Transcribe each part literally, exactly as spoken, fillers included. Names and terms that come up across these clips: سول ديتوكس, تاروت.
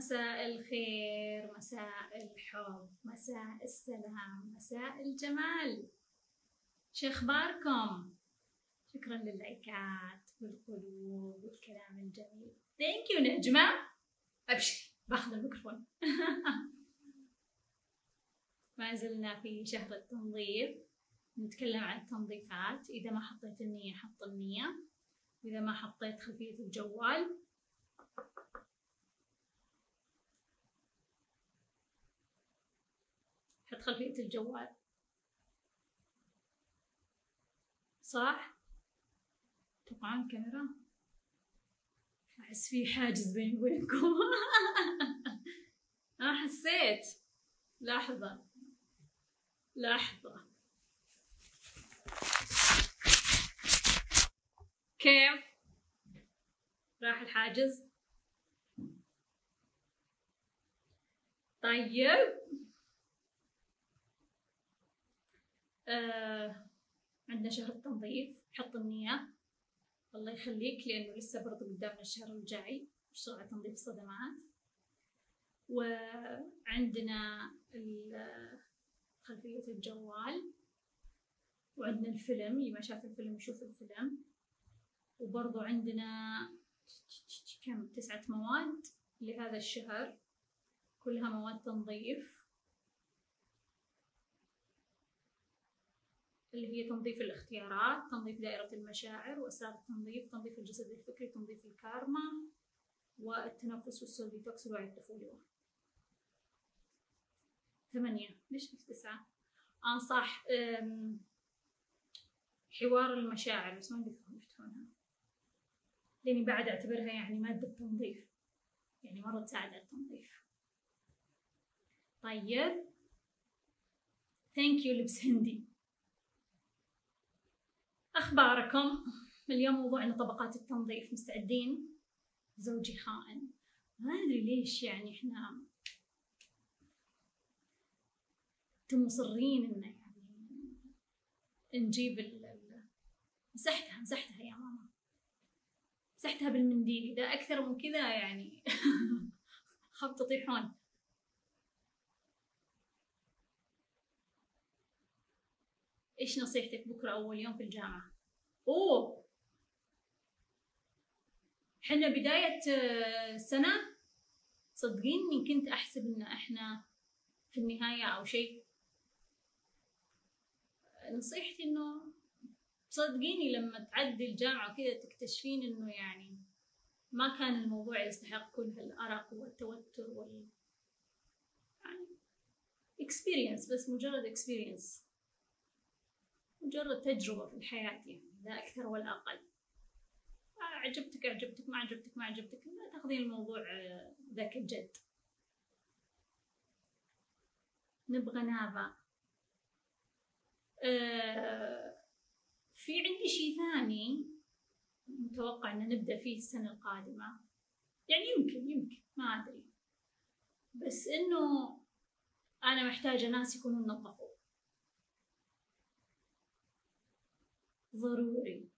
مساء الخير، مساء الحب، مساء السلام، مساء الجمال. شو اخباركم؟ شكرا للايكات والقلوب والكلام الجميل. ثانك يو نجمة. ابشر باخذ الميكروفون. ما زلنا في شهر التنظيف، نتكلم عن التنظيفات. اذا ما حطيت النية حط النية، واذا ما حطيت خلفية الجوال حط خلفية الجوال، صح؟ توقعون كاميرا؟ أحس في حاجز بيني وبينكم. أنا حسيت. لحظة لحظة، كيف؟ راح الحاجز؟ طيب. آه، عندنا شهر التنظيف. حط النية الله يخليك، لأنه لسه برضه قدامنا الشهر الجاي نشتغل على تنظيف الصدمات. وعندنا خلفية الجوال، وعندنا الفيلم، اللي ما شاف الفيلم يشوف الفيلم. وبرضه عندنا كم تسعة مواد لهذا الشهر، كلها مواد تنظيف، اللي هي تنظيف الاختيارات، تنظيف دائرة المشاعر، وأسرار التنظيف، تنظيف الجسد الفكري، تنظيف الكارما، والتنفس، والسول ديتوكس، والوعي الطفولي. ثمانية، ليش مش تسعة؟ أنصح حوار المشاعر، بس ما بدكم تفتحونها، لأني بعد أعتبرها يعني مادة تنظيف، يعني مرة تساعد على التنظيف. طيب، ثانك يو لبس هندي. أخباركم؟ اليوم موضوعنا طبقات التنظيف. مستعدين؟ زوجي خائن، ما أدري ليش، يعني إحنا مصرين إنه يعني نجيب ال مسحتها مسحتها يا ماما، مسحتها بالمنديل. إذا أكثر من كذا يعني خاف تطيحون. إيش نصيحتك بكرة أول يوم في الجامعة؟ أوه، إحنا بداية سنة، صدقيني كنت أحسب إن إحنا في النهاية أو شيء. نصيحتي إنه صدقيني لما تعدي الجامعة وكذا تكتشفين إنه يعني ما كان الموضوع يستحق كل هالأرق والتوتر وال يعني experience، بس مجرد experience، مجرد تجربة في الحياة يعني، لا أكثر ولا أقل. عجبتك عجبتك، ما عجبتك ما عجبتك، لا تاخذين الموضوع ذاك الجد. نبغى نابا. آه، في عندي شيء ثاني متوقع إن نبدأ فيه السنة القادمة، يعني يمكن يمكن ما أدري، بس إنه أنا محتاجة ناس يكونوا منظفين، ضروري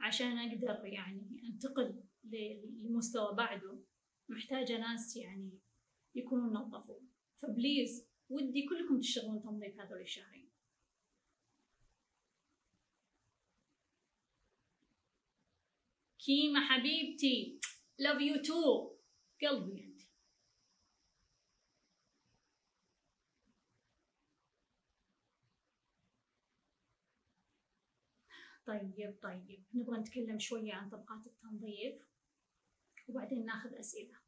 عشان أقدر يعني أنتقل لمستوى بعده. محتاجة ناس يعني يكونوا منظفوا، فبليز ودي كلكم تشتغلون تنظيف هذول الشهرين. كيما حبيبتي، love you too، قلبي أنت. طيب طيب، نبغى نتكلم شوية عن طبقات التنظيف، وبعدين ناخذ أسئلة.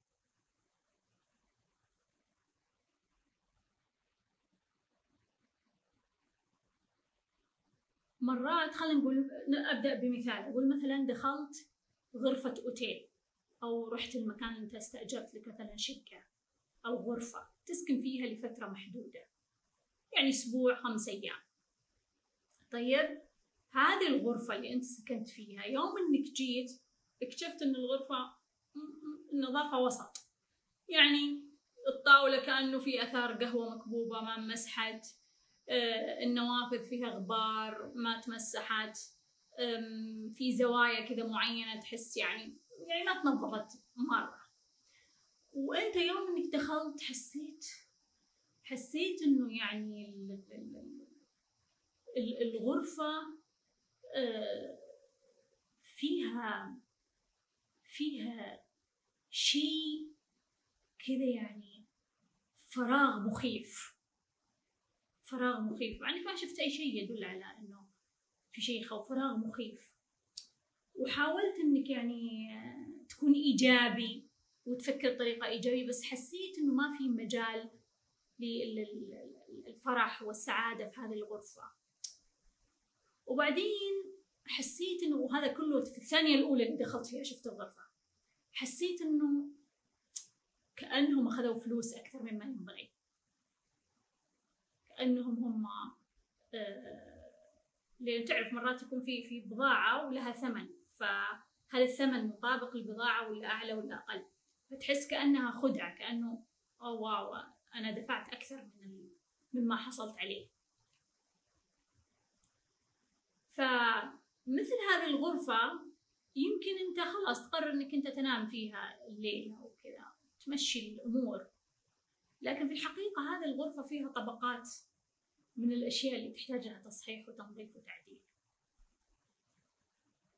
مرات خلينا نقول، أبدأ بمثال، أقول مثلا دخلت غرفة أوتيل، أو رحت المكان اللي أنت استأجرت لك مثلا شقة أو غرفة تسكن فيها لفترة محدودة، يعني أسبوع، خمس أيام. طيب، هذه الغرفة اللي أنت سكنت فيها، يوم إنك جيت اكتشفت إن الغرفة النظافة وسط، يعني الطاولة كأنه في أثار قهوة مكبوبة ما مسحت، النوافذ فيها غبار ما تمسحت، في زوايا كذا معينة تحس يعني يعني ما تنظفت مرة. وانت يوم انك دخلت حسيت حسيت انه يعني الغرفة فيها فيها شيء كذا، يعني فراغ مخيف فراغ مخيف مع انك ما شفت اي شيء يدل على انه في شيء خوف، فراغ مخيف. وحاولت انك يعني تكون ايجابي وتفكر بطريقة ايجابية، بس حسيت انه ما في مجال للفرح والسعادة في هذه الغرفة. وبعدين حسيت انه، وهذا كله في الثانية الأولى اللي دخلت فيها شفت الغرفة، حسيت انه كأنهم أخذوا فلوس أكثر مما ينبغي، كأنهم هم آه لأن تعرف مرات يكون في في بضاعة ولها ثمن، فهذا الثمن مطابق للبضاعة والأعلى والأقل، فتحس كأنها خدعة، كأنه أوه واو أنا دفعت أكثر من مما حصلت عليه. فمثل هذه الغرفة يمكن أنت خلاص تقرر أنك أنت تنام فيها الليل أو كذا تمشي الأمور، لكن في الحقيقة هذه الغرفة فيها طبقات من الأشياء اللي تحتاجها تصحيح وتنظيف وتعديل.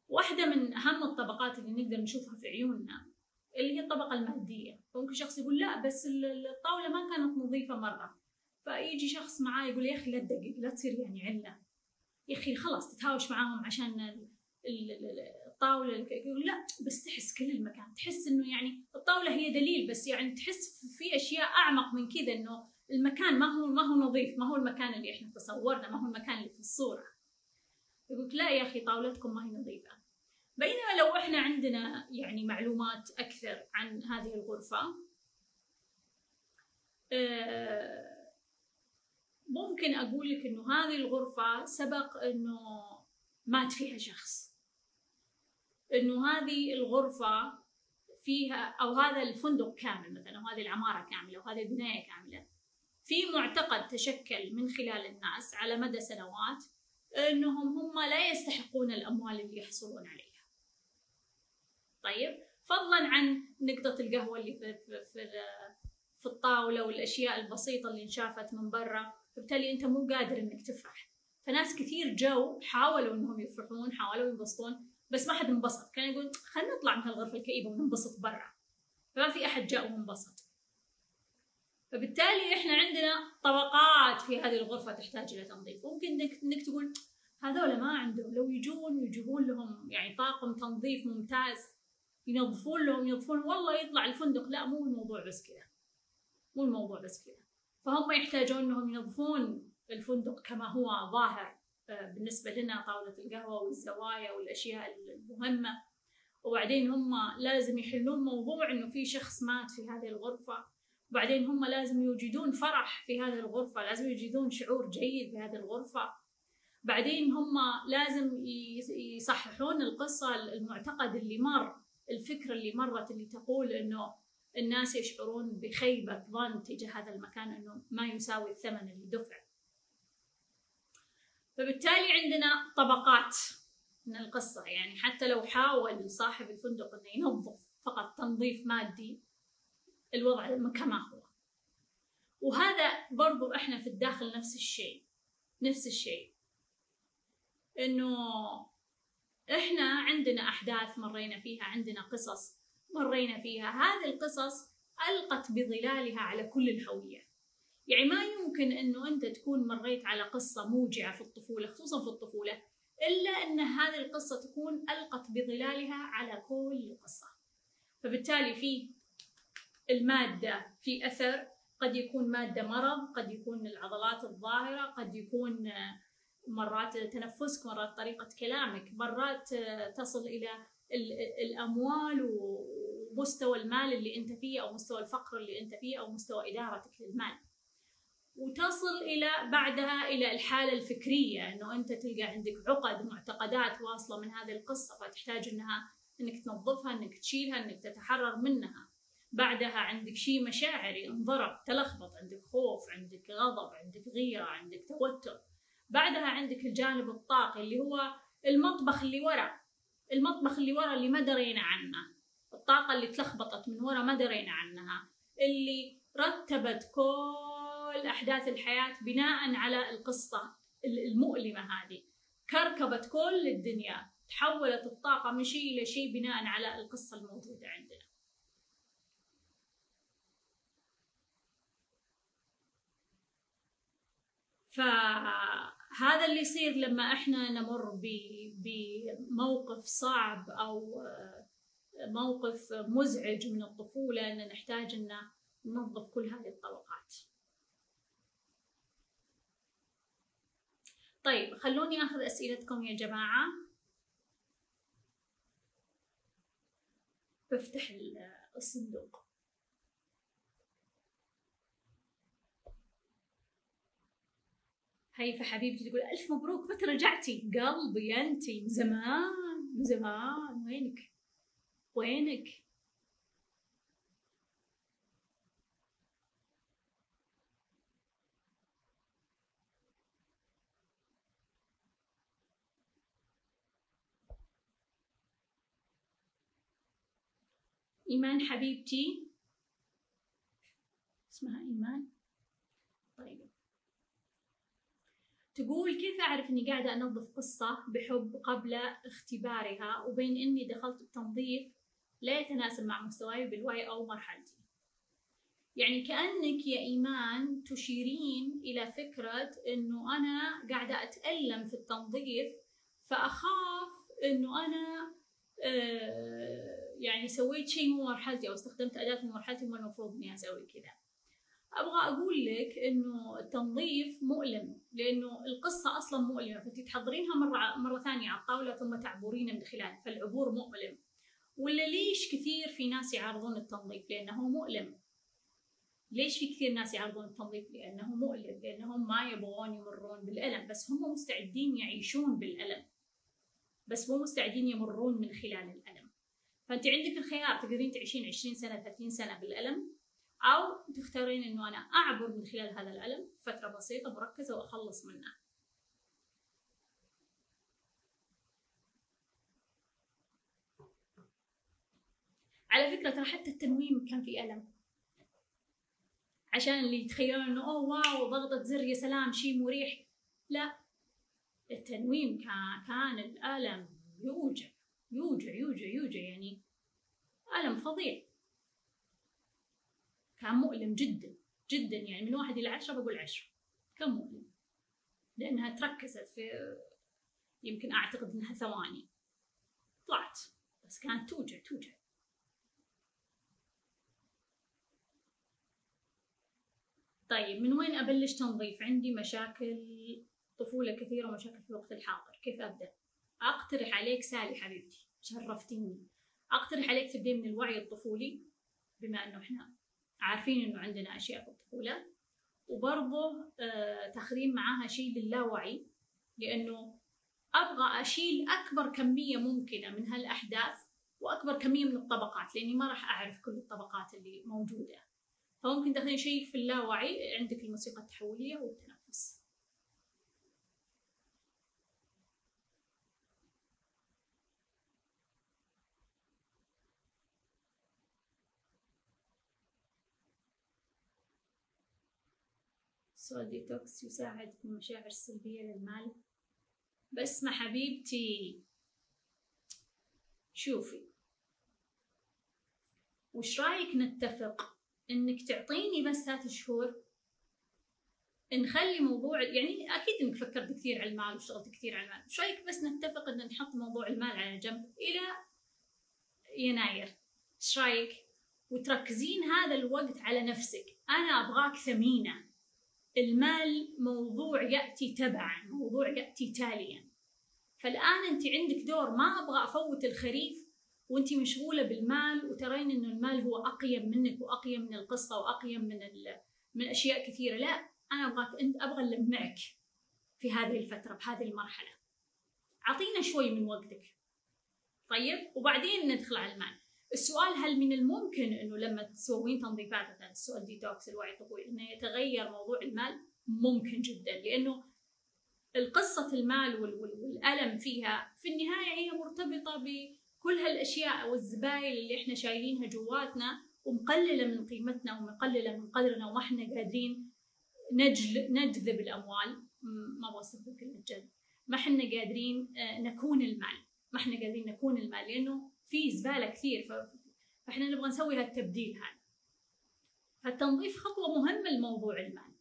واحدة من أهم الطبقات اللي نقدر نشوفها في عيوننا اللي هي الطبقة المادية. ممكن شخص يقول لا بس الطاولة ما كانت نظيفة مرة، فيجي شخص معاه يقول يا أخي لا تدقق، لا تصير يعني علة، يا أخي خلاص تتهاوش معاهم عشان الطاولة، يقول لا بس تحس كل المكان، تحس إنه يعني الطاولة هي دليل بس، يعني تحس في أشياء أعمق من كذا، إنه المكان ما هو ما هو نظيف، ما هو المكان اللي إحنا تصورنا، ما هو المكان اللي في الصورة. يقول لا يا أخي طاولتكم ما هي نظيفة. بينما لو إحنا عندنا يعني معلومات أكثر عن هذه الغرفة ممكن أقول لك إنه هذه الغرفة سبق إنه مات فيها شخص، إنه هذه الغرفة فيها، أو هذا الفندق كامل مثلا، أو هذه العمارة كاملة، أو هذه البناية كاملة، في معتقد تشكل من خلال الناس على مدى سنوات إنهم هم لا يستحقون الأموال اللي يحصلون عليها. طيب، فضلا عن نقطة القهوة اللي في, في, في, في الطاولة والأشياء البسيطة اللي انشافت من برا، فبالتالي أنت مو قادر إنك تفرح. فناس كثير جو حاولوا إنهم يفرحون، حاولوا ينبسطون، بس ما حد انبسط. كان يقول خلينا نطلع من هالغرفة الكئيبة وننبسط برا، فما في أحد جاء وانبسط. فبالتالي إحنا عندنا طبقات في هذه الغرفة تحتاج إلى تنظيف. ممكن إنك تقول هذول ما عندهم، لو يجون يجيبون لهم يعني طاقم تنظيف ممتاز ينظفون لهم ينظفون والله يطلع الفندق. لا، مو الموضوع بس كذا، مو الموضوع بس كذا. فهم يحتاجون انهم ينظفون الفندق كما هو ظاهر بالنسبة لنا، طاولة القهوة والزوايا والأشياء المهمة. وبعدين هم لازم يحلون موضوع إنه في شخص مات في هذه الغرفة، وبعدين هم لازم يوجدون فرح في هذه الغرفة، لازم يوجدون شعور جيد في هذه الغرفة. بعدين هم لازم يصححون القصة، المعتقد اللي مر، الفكرة اللي مرت اللي تقول إنه الناس يشعرون بخيبة ظن تجاه هذا المكان، إنه ما يساوي الثمن اللي دفع. فبالتالي عندنا طبقات من القصة. يعني حتى لو حاول صاحب الفندق إنه ينظف فقط تنظيف مادي، الوضع كما هو. وهذا برضو إحنا في الداخل نفس الشيء، نفس الشيء، إنه إحنا عندنا أحداث مرينا فيها، عندنا قصص مرينا فيها، هذه القصص ألقت بظلالها على كل الهوية. يعني ما يمكن إنه أنت تكون مريت على قصة موجعة في الطفولة، خصوصا في الطفولة، إلا أن هذه القصة تكون ألقت بظلالها على كل قصة. فبالتالي في المادة في أثر، قد يكون مادة مرض، قد يكون العضلات الظاهرة، قد يكون مرات تنفسك، مرات طريقة كلامك، مرات تصل إلى الأموال ومستوى المال اللي أنت فيه، أو مستوى الفقر اللي أنت فيه، أو مستوى إدارتك للمال، وتصل إلى بعدها إلى الحالة الفكرية، أنه أنت تلقى عندك عقد ومعتقدات واصلة من هذه القصة، فتحتاج أنها أنك تنظفها، أنك تشيلها، أنك تتحرر منها. بعدها عندك شيء مشاعري انضرب، تلخبط، عندك خوف، عندك غضب، عندك غيرة، عندك توتر. بعدها عندك الجانب الطاقي اللي هو المطبخ اللي ورا، المطبخ اللي ورا اللي ما درينا عنه، الطاقة اللي تلخبطت من ورا ما درينا عنها، اللي رتبت كل أحداث الحياة بناء على القصة المؤلمة هذه، كركبت كل الدنيا، تحولت الطاقة من شيء إلى شيء بناء على القصة الموجودة عندنا. فهذا اللي يصير لما احنا نمر بموقف صعب أو موقف مزعج من الطفولة، أن نحتاج أن ننظف كل هذه الطبقات. طيب خلوني أخذ أسئلتكم يا جماعة. بفتح الصندوق. هيفا حبيبتي تقول ألف مبروك متى رجعتي؟ قلبي أنتي من زمان من زمان، وينك؟ وينك؟ إيمان حبيبتي، اسمها إيمان، طيب تقول كيف أعرف إني قاعدة أنظف قصة بحب قبل اختبارها وبين إني دخلت التنظيف لا يتناسب مع مستواي بالوعي أو مرحلتي؟ يعني كأنك يا إيمان تشيرين إلى فكرة إنه أنا قاعدة أتألم في التنظيف، فأخاف إنه أنا آه يعني سويت شيء مو مرحلتي أو استخدمت أداة مو مرحلتي وما المفروض إني أسوي كذا. أبغى أقول لك إنه التنظيف مؤلم، لأنه القصة أصلاً مؤلمة، فأنت تحضرينها مرة مرة ثانية على الطاولة ثم تعبرين من خلالها، فالعبور مؤلم. ولا ليش كثير في ناس يعارضون التنظيف؟ لأنه مؤلم. ليش في كثير ناس يعارضون التنظيف؟ لأنه مؤلم، لأنهم ما يبغون يمرون بالألم، بس هم مستعدين يعيشون بالألم، بس مو مستعدين يمرون من خلال الألم. فأنت عندك الخيار، تقدرين تعيشين عشرين سنة ثلاثين سنة بالألم، أو تختارين إنه أنا أعبر من خلال هذا الألم فترة بسيطة مركزة وأخلص منه. على فكرة ترى حتى التنويم كان فيه ألم، عشان اللي يتخيلون إنه أوه واو ضغطة زر يا سلام شيء مريح، لا، التنويم كان كان الألم يوجع يوجع يوجع يوجع، يعني ألم فظيع، كان مؤلم جدا جدا، يعني من واحد إلى عشرة بقول عشرة، كان مؤلم لأنها تركزت في يمكن أعتقد أنها ثواني طلعت، بس كانت توجع توجع. طيب من وين أبلش تنظيف؟ عندي مشاكل طفولة كثيرة ومشاكل في الوقت الحاضر، كيف أبدأ؟ أقترح عليك سالي حبيبتي، شرفتيني، أقترح عليك تبدأ من الوعي الطفولي، بما أنه إحنا عارفين إنه عندنا أشياء في الطفولة، وبرضه آه تاخذين معاها شيء للاوعي، لأنه أبغى أشيل أكبر كمية ممكنة من هالأحداث وأكبر كمية من الطبقات، لأني ما راح أعرف كل الطبقات اللي موجودة، فممكن تاخذين شيء في اللاوعي. عندك الموسيقى التحولية والتنفس. سول ديتوكس يساعد في المشاعر السلبية للمال. بس ما حبيبتي، شوفي وش رايك نتفق انك تعطيني بس ثلاث شهور نخلي موضوع، يعني اكيد انك فكرت كثير على المال واشتغلت كثير على المال، وش رايك بس نتفق ان نحط موضوع المال على جنب الى يناير، ايش رايك؟ وتركزين هذا الوقت على نفسك، انا ابغاك ثمينة. المال موضوع يأتي تبعاً، موضوع يأتي تالياً، فالآن أنت عندك دور، ما أبغى أفوت الخريف وأنت مشغولة بالمال وترين إنه المال هو أقيم منك وأقيم من القصة وأقيم من من أشياء كثيرة، لا، أنا أبغاك أنت، أبغى ألمعك في هذه الفترة بهذه المرحلة، أعطينا شوي من وقتك، طيب؟ وبعدين ندخل على المال. السؤال هل من الممكن انه لما تسوين تنظيفات مثلا السؤال ديتوكس الوعي الطفولي انه يتغير موضوع المال؟ ممكن جدا، لانه قصة المال والالم فيها في النهاية هي مرتبطة بكل هالاشياء والزبايل اللي احنا شايلينها جواتنا ومقلله من قيمتنا ومقلله من قدرنا، وما احنا قادرين نجذب الاموال، ما وصف لك الجذب، ما احنا قادرين نكون المال، ما احنا قادرين نكون المال لانه في زباله كثير، فاحنا نبغى نسوي هالتبديل هذا. فالتنظيف خطوه مهمه لموضوع المال.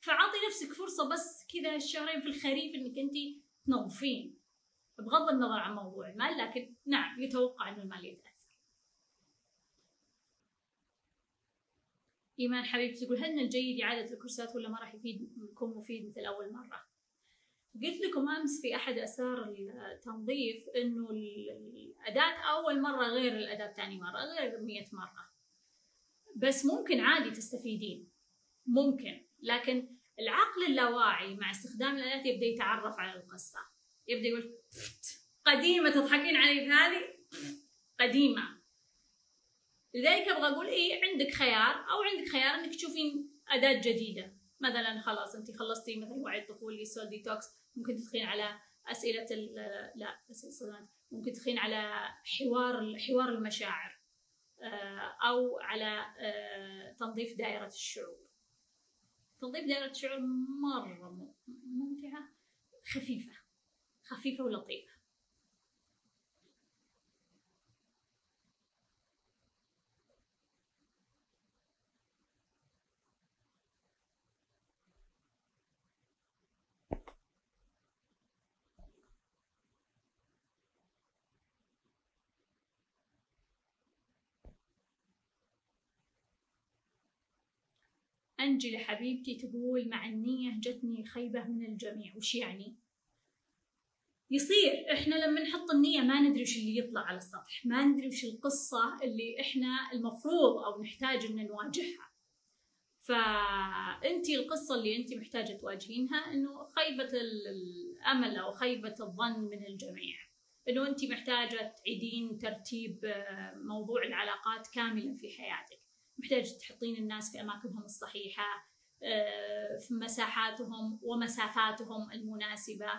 فعطي نفسك فرصه بس كذا الشهرين في الخريف انك انت تنظفين بغض النظر عن موضوع المال، لكن نعم يتوقع انه المال يتاثر. إيمان حبيبتي تقول: هل من الجيد إعادة الكورسات ولا ما راح يكون مفيد مثل أول مرة؟ قلت لكم أمس في أحد أسرار التنظيف إنه الأداة أول مرة غير الأداة ثاني مرة غير مية مرة، بس ممكن عادي تستفيدين، ممكن، لكن العقل اللاواعي مع استخدام الأداة يبدأ يتعرف على القصة، يبدأ يقول قديمة تضحكين علي بهذه قديمة. لذلك ابغى اقول ايه، عندك خيار او عندك خيار انك تشوفين اداه جديده، مثلا خلاص انت خلصتي مثلا وعي طفولي سول ديتوكس، ممكن تدخلين على اسئله ال لا اسئله ممكن تدخلين على حوار حوار المشاعر او على تنظيف دائره الشعور. تنظيف دائره الشعور مره ممتعه، خفيفه خفيفه ولطيفه. أنجلة حبيبتي تقول: مع النية جتني خيبة من الجميع. وش يعني؟ يصير إحنا لما نحط النية ما ندري وش اللي يطلع على السطح، ما ندري وش القصة اللي إحنا المفروض أو نحتاج إن نواجهها. فأنتي القصة اللي أنتي محتاجة تواجهينها إنه خيبة الأمل أو خيبة الظن من الجميع، إنه أنتي محتاجة تعيدين ترتيب موضوع العلاقات كاملا في حياتك. محتاج تحطين الناس في أماكنهم الصحيحة، في مساحاتهم ومسافاتهم المناسبة،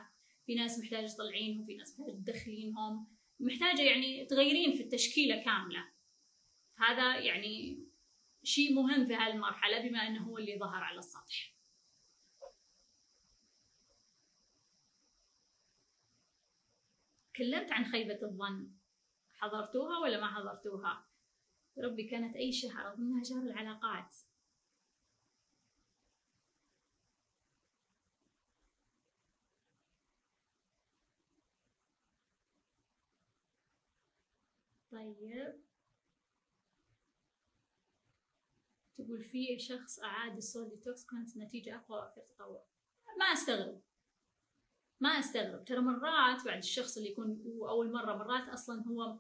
في ناس محتاجة تطلعينهم، في ناس محتاجة تدخلينهم، محتاجة يعني تغيرين في التشكيلة كاملة. هذا يعني شيء مهم في هالمرحلة بما أنه هو اللي ظهر على السطح. تكلمت عن خيبة الظن، حضرتوها ولا ما حضرتوها؟ ربي كانت أي شهر منها شهر العلاقات. طيب تقول في شخص أعاد السول ديتوكس كانت النتيجة أقوى وأكثر تطور. ما أستغرب ما أستغرب ترى مرات بعد الشخص اللي يكون أول مرة مرات أصلا هو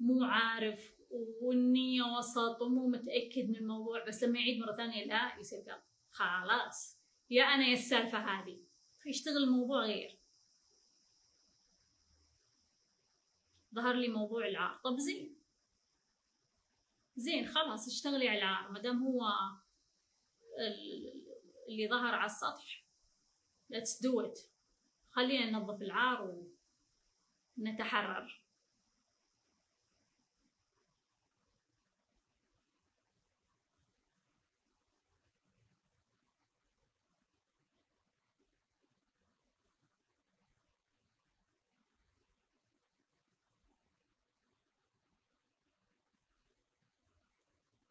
مو عارف والنية وسط ومو متأكد من الموضوع، بس لما يعيد مرة ثانية لا يصير قال خلاص يا أنا يا السالفة هذه، فيشتغل الموضوع غير. ظهر لي موضوع العار، طب زين زين خلاص اشتغلي على العار، مادام هو اللي ظهر على السطح let's do it، خلينا ننظف العار ونتحرر.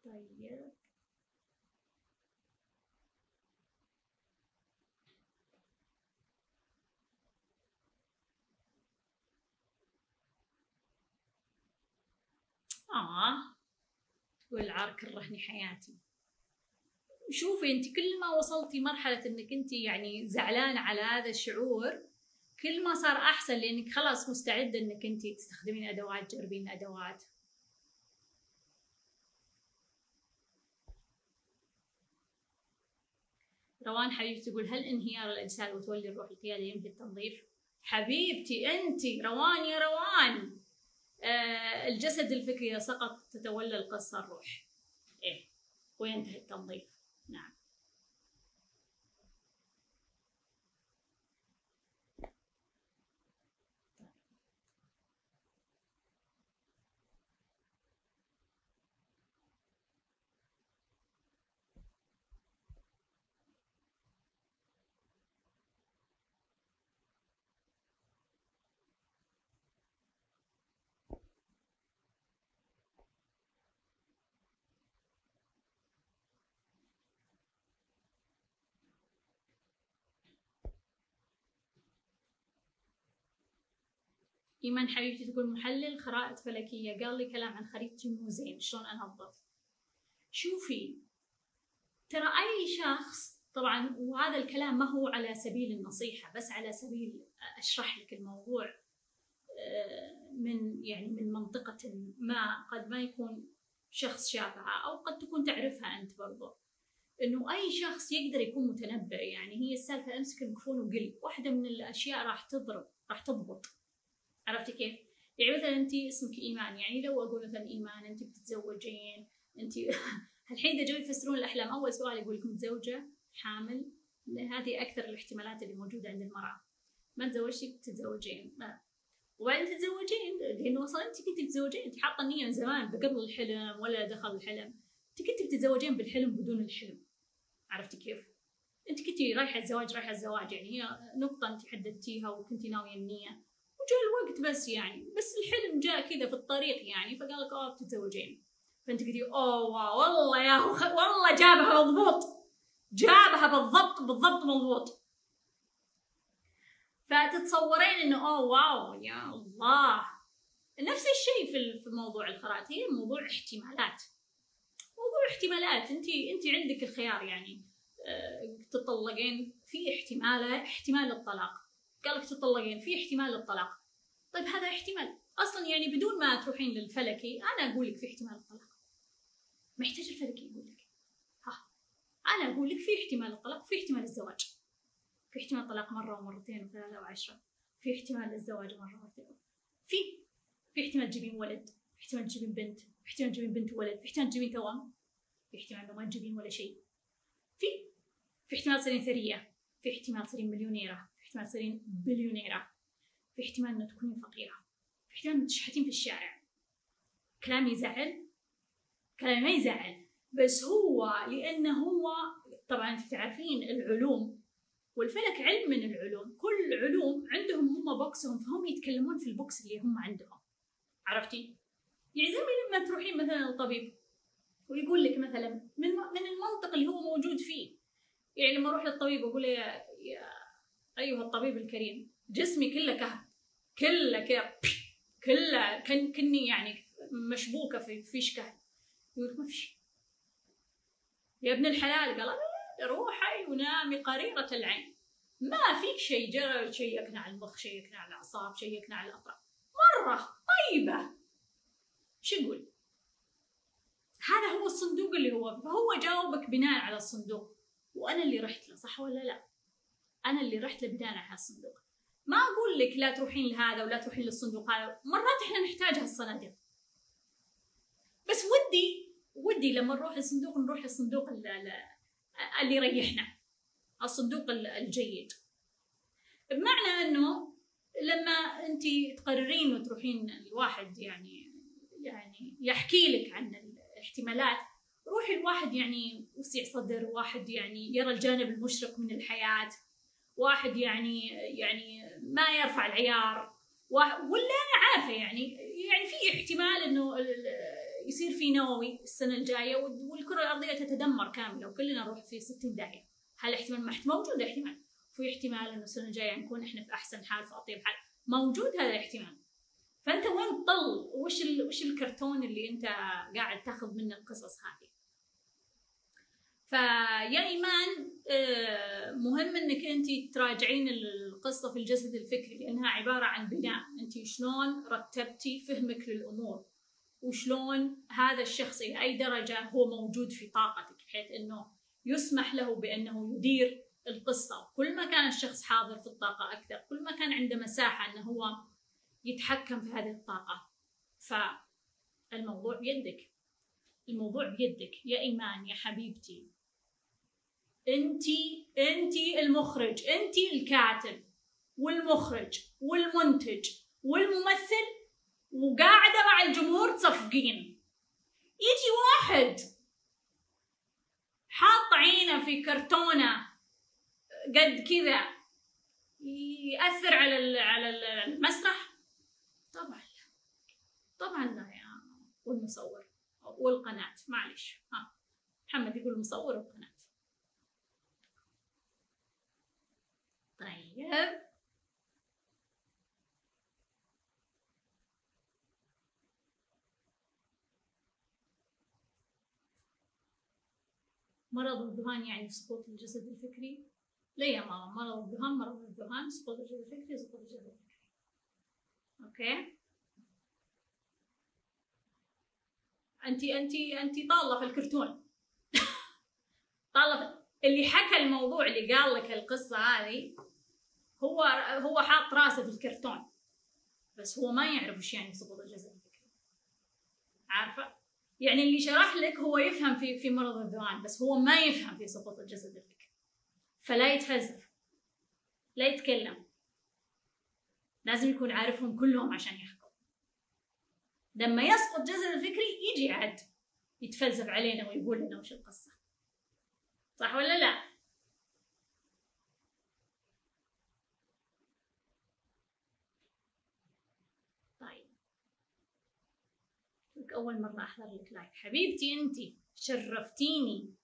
طيب آه والعار كرهني حياتي. شوفي انت كل ما وصلتي مرحلة انك انت يعني زعلانة على هذا الشعور كل ما صار احسن، لانك خلاص مستعدة انك انت تستخدمين ادوات، تجربين ادوات. روان حبيبتي تقول: هل انهيار الأجساد وتولي الروح القيادة ينفي التنظيف؟ حبيبتي أنتي روان يا روان، آه الجسد الفكري سقط تتولى القصة الروح، إيه وينتهي التنظيف. نعم إيمان حبيبتي تقول محلل خرائط فلكية قال لي كلام عن خريطتي مو زين شلون أنظف. شوفي ترى أي شخص طبعا، وهذا الكلام ما هو على سبيل النصيحة بس على سبيل أشرح لك الموضوع من يعني من منطقة ما، قد ما يكون شخص شافها أو قد تكون تعرفها أنت برضو، إنه أي شخص يقدر يكون متنبئ. يعني هي السالفة أمسك المكفون وقل، واحدة من الأشياء راح تضرب راح تضبط. عرفتي كيف؟ يعني مثلا أنت اسمك إيمان، يعني لو أقول مثلا إيمان أنت بتتزوجين، أنت الحين دجوا يفسرون الأحلام أول سؤال يقول لكم متزوجة حامل، هذه أكثر الاحتمالات اللي موجودة عند المرأة. ما تزوجتي بتتزوجين، ما وبعدين تتزوجين لأنه أصلا أنت كنت تتزوجين، أنت حاطة النية من زمان بقبل الحلم ولا دخل الحلم، أنت كنت بتتزوجين بالحلم بدون الحلم. عرفتي كيف؟ أنت كنتي رايحة الزواج رايحة الزواج، يعني هي نقطة أنت حددتيها وكنتي ناوية النية، وجاء الوقت بس يعني بس الحلم جاء كذا في الطريق يعني، فقال لك أوه بتتزوجين، فأنت قلتي أوه والله يا أخي والله جابها مضبوط، جابها بالضبط بالضبط مضبوط. فتتصورين إنه أوه واو يا الله. نفس الشيء في موضوع الخرائط، هي موضوع احتمالات، موضوع احتمالات. انت انت عندك الخيار يعني اه تطلقين، في احتمال احتمال الطلاق، قال لك تطلقين في احتمال الطلاق. طيب هذا احتمال اصلا يعني بدون ما تروحين للفلكي، انا اقول لك في احتمال الطلاق، محتاج الفلكي يقول لك ها، انا اقول لك في احتمال الطلاق، في احتمال الزواج، في احتمال الطلاق مره ومرتين وثلاثه وعشره، في احتمال الزواج مره ومرتين، في في احتمال تجيبين ولد، في احتمال تجيبين بنت، في احتمال تجيبين بنت وولد، في احتمال تجيبين توام، في احتمال انه ما تجيبين ولا شيء، في في احتمال تصيرين ثرية، في احتمال تصيرين مليونيرة، في احتمال تصيرين بليونيرة، في احتمال انه تكونين فقيرة، في احتمال انه تشحتين في الشارع. كلام يزعل؟ كلام ما يزعل، بس هو لأنه هو طبعا انت تعرفين العلوم والفلك علم من العلوم، كل علوم عندهم هم بوكسهم، فهم يتكلمون في البوكس اللي هم عندهم. عرفتي؟ يعني زي لما تروحين مثلا للطبيب ويقول لك مثلا من من المنطق اللي هو موجود فيه. يعني لما اروح للطبيب واقول له يا, يا ايها الطبيب الكريم، جسمي كله كهف، كله كذا، كله كن كني يعني مشبوكه في فيش كهف. يقول لك ما فيش يا ابن الحلال، قال روحي ونامي قريره العين، ما فيك شيء. جرى شيء يكنع المخ، شيء يكنع الاعصاب، شيء يكنع الاطراف، مره طيبه. شو نقول؟ هذا هو الصندوق اللي هو، فهو جاوبك بناء على الصندوق، وانا اللي رحت له صح ولا لا؟ انا اللي رحت له بناء على الصندوق. ما اقول لك لا تروحين لهذا ولا تروحين للصندوق هذا، مرات احنا نحتاج هالصناديق. بس ودي ودي لما نروح للصندوق نروح للصندوق اللي يريحنا، الصندوق الجيد. بمعنى انه لما انت تقررين وتروحين الواحد يعني يعني يحكي لك عن الاحتمالات، روحي الواحد يعني وسيع صدر، واحد يعني يرى الجانب المشرق من الحياة، واحد يعني يعني ما يرفع العيار، ولا أنا عارفة يعني يعني في احتمال إنه يصير في نووي السنة الجاية والكرة الأرضية تتدمر كاملة وكلنا نروح في ستين داهية. هل احتمال موجود؟ احتمال، في احتمال إنه السنة الجاية نكون إحنا في أحسن حال في أطيب حال، موجود هذا الاحتمال. فانت وين تطل؟ وش ال... وش الكرتون اللي انت قاعد تاخذ منه القصص هذه؟ فيا ايمان مهم انك انت تراجعين القصه في الجسد الفكري، لانها عباره عن بناء، انت شلون رتبتي فهمك للامور، وشلون هذا الشخص الى اي درجه هو موجود في طاقتك، بحيث انه يسمح له بانه يدير القصه. كل ما كان الشخص حاضر في الطاقه اكثر، كل ما كان عنده مساحه انه هو يتحكم في هذه الطاقة. فالموضوع بيدك، الموضوع بيدك يا إيمان يا حبيبتي. أنتي أنتي المخرج، أنتي الكاتب والمخرج والمنتج والممثل، وقاعدة مع الجمهور تصفقين. يجي واحد حاط عينه في كرتونة قد كذا يأثر على على المسرح؟ طبعا لا، طبعا لا يا والمصور والقناة، معلش. ها محمد يقول المصور والقناة. طيب مرض الذهان يعني سقوط الجسد الفكري. لا يا ماما، مرض الذهان مرض الذهان، سقوط الجسد الفكري سقوط الجسد الفكري. اوكي، انتي انتي انتي طالة في الكرتون. طالة اللي حكى الموضوع اللي قال لك القصة هذه هو هو حاط راسه في الكرتون، بس هو ما يعرف ايش يعني سقوط الجسد الفكري. عارفة؟ يعني اللي شرح لك هو يفهم في في مرض الذهان، بس هو ما يفهم في سقوط الجسد الفكري. فلا يتفلسف، لا يتكلم، لازم يكون عارفهم كلهم عشان يحكم. لما يسقط الجسد الفكري يجي عاد يتفلسف علينا ويقول لنا وش القصة، صح ولا لا؟ أول مرة أحضر لك لايف حبيبتي، أنتي شرفتيني.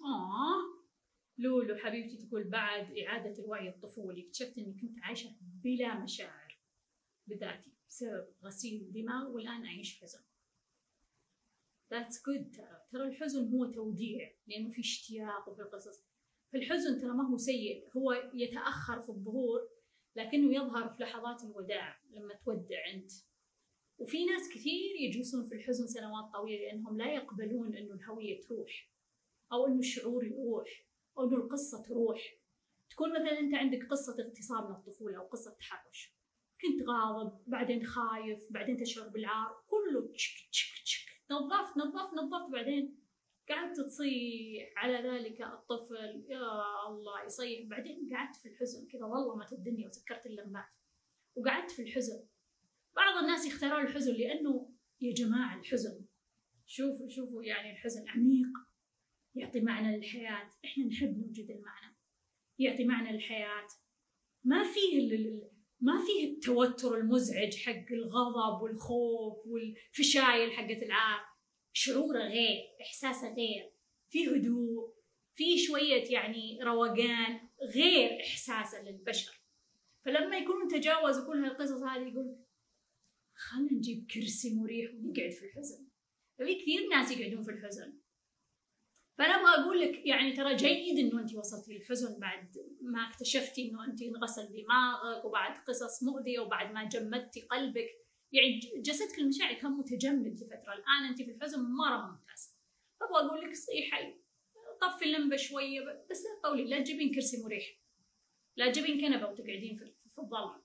آه لولو حبيبتي تقول بعد إعادة الوعي الطفولي اكتشفت إني كنت عايشة بلا مشاعر بذاتي بسبب غسيل الدماغ، والآن أعيش حزن. That's good. ترى ترى الحزن هو توديع، لأنه في اشتياق وفي قصص. فالحزن ترى ما هو سيء، هو يتأخر في الظهور لكنه يظهر في لحظات الوداع لما تودع أنت. وفي ناس كثير يجلسون في الحزن سنوات طويلة لأنهم لا يقبلون إنه الهوية تروح، أو إنه الشعور يروح، أو إنه القصة تروح. تكون مثلا أنت عندك قصة اغتصاب من الطفولة أو قصة تحرش، كنت غاضب بعدين خايف بعدين تشعر بالعار، كله تشك تشك تشك، نظفت نظفت نظفت، بعدين قعدت تصيح على ذلك الطفل يا الله يصيح، بعدين قعدت في الحزن كذا والله مات الدنيا وسكرت اللمبات وقعدت في الحزن. بعض الناس يختارون الحزن لأنه يا جماعة الحزن، شوفوا شوفوا يعني الحزن عميق، يعطي معنى للحياة، إحنا نحب نوجد المعنى، يعطي معنى للحياة، ما فيه ما فيه التوتر المزعج حق الغضب والخوف والفشايل حقت العار، شعوره غير، إحساسه غير، فيه هدوء، فيه شوية يعني روقان غير إحساسه للبشر. فلما يكونون تجاوزوا كل هالقصص هذه يقول خلنا نجيب كرسي مريح ونقعد في الحزن. في كثير ناس يقعدون في الحزن. فأنا ما أقول لك يعني ترى جيد إنه أنت وصلتي للحزن بعد ما اكتشفتي إنه أنت انغسل دماغك، وبعد قصص مؤذية، وبعد ما جمدتي قلبك، يعني جسدك المشاعر كان متجمد لفترة، الآن أنت في الحزن مرة ممتاز. فأبغى أقول لك صيحي، طفي اللمبة شوية، بس لا تطولي، لا تجيبين كرسي مريح، لا تجيبين كنبة وتقعدين في الظلمة،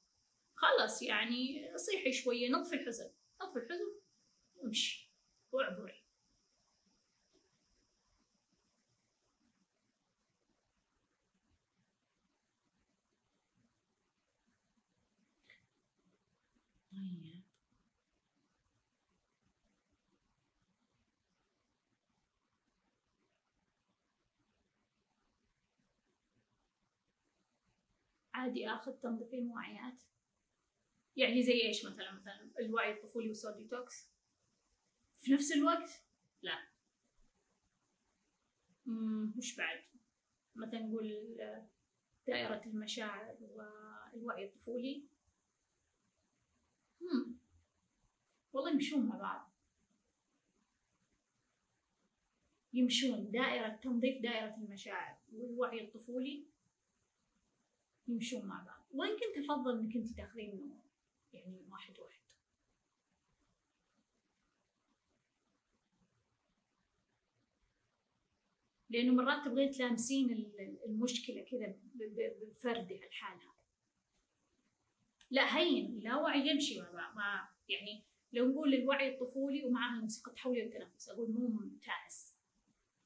خلاص يعني صيحي شوية، نطفي الحزن، نطفي الحزن وامشي واعبري. عادي آخذ تنظيفين وعيات، يعني زي إيش مثلا؟ مثلا الوعي الطفولي وسول ديتوكس في نفس الوقت؟ لا. امم وش بعد؟ مثلا نقول دائرة المشاعر والوعي الطفولي، امم والله يمشون مع بعض، يمشون دائرة تنظيف دائرة المشاعر والوعي الطفولي يمشون مع بعض. وين كنت أفضل إنك أنت تاخذين يعني واحد واحد؟ لأنه مرات تبغين تلامسين المشكلة كذا بفردها لحالها. لا هين، لا وعي يمشي مع مع يعني لو نقول الوعي الطفولي ومعها الموسيقى التحولية والتنفس، أقول مو ممتاز.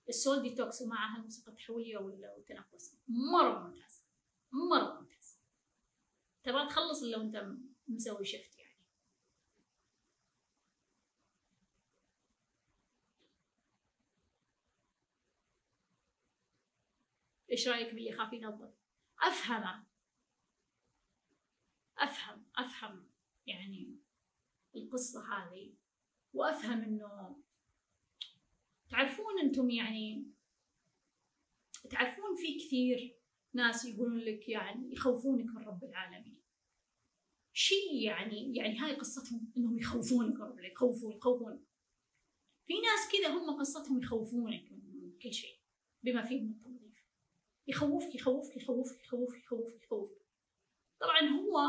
السول ديتوكس ومعها الموسيقى التحولية والتنفس مرة ممتاز، مرة ممتاز. تبغى تخلص لو انت مسوي شفت يعني. ايش رايك باللي خاف ينظف؟ افهمه، افهم افهم يعني القصة هذه، وأفهم إنه تعرفون أنتم يعني تعرفون في كثير ناس يقولون لك يعني يخوفونك من رب العالمين شيء، يعني يعني هاي قصتهم إنهم يخوفونك رب، يخوفون يخوفون في ناس كذا هم قصتهم يخوفونك من كل شيء بما فيه من التنظيف، يخوفك يخوفك يخوفك يخوفك يخوفك يخوفك. طبعا هو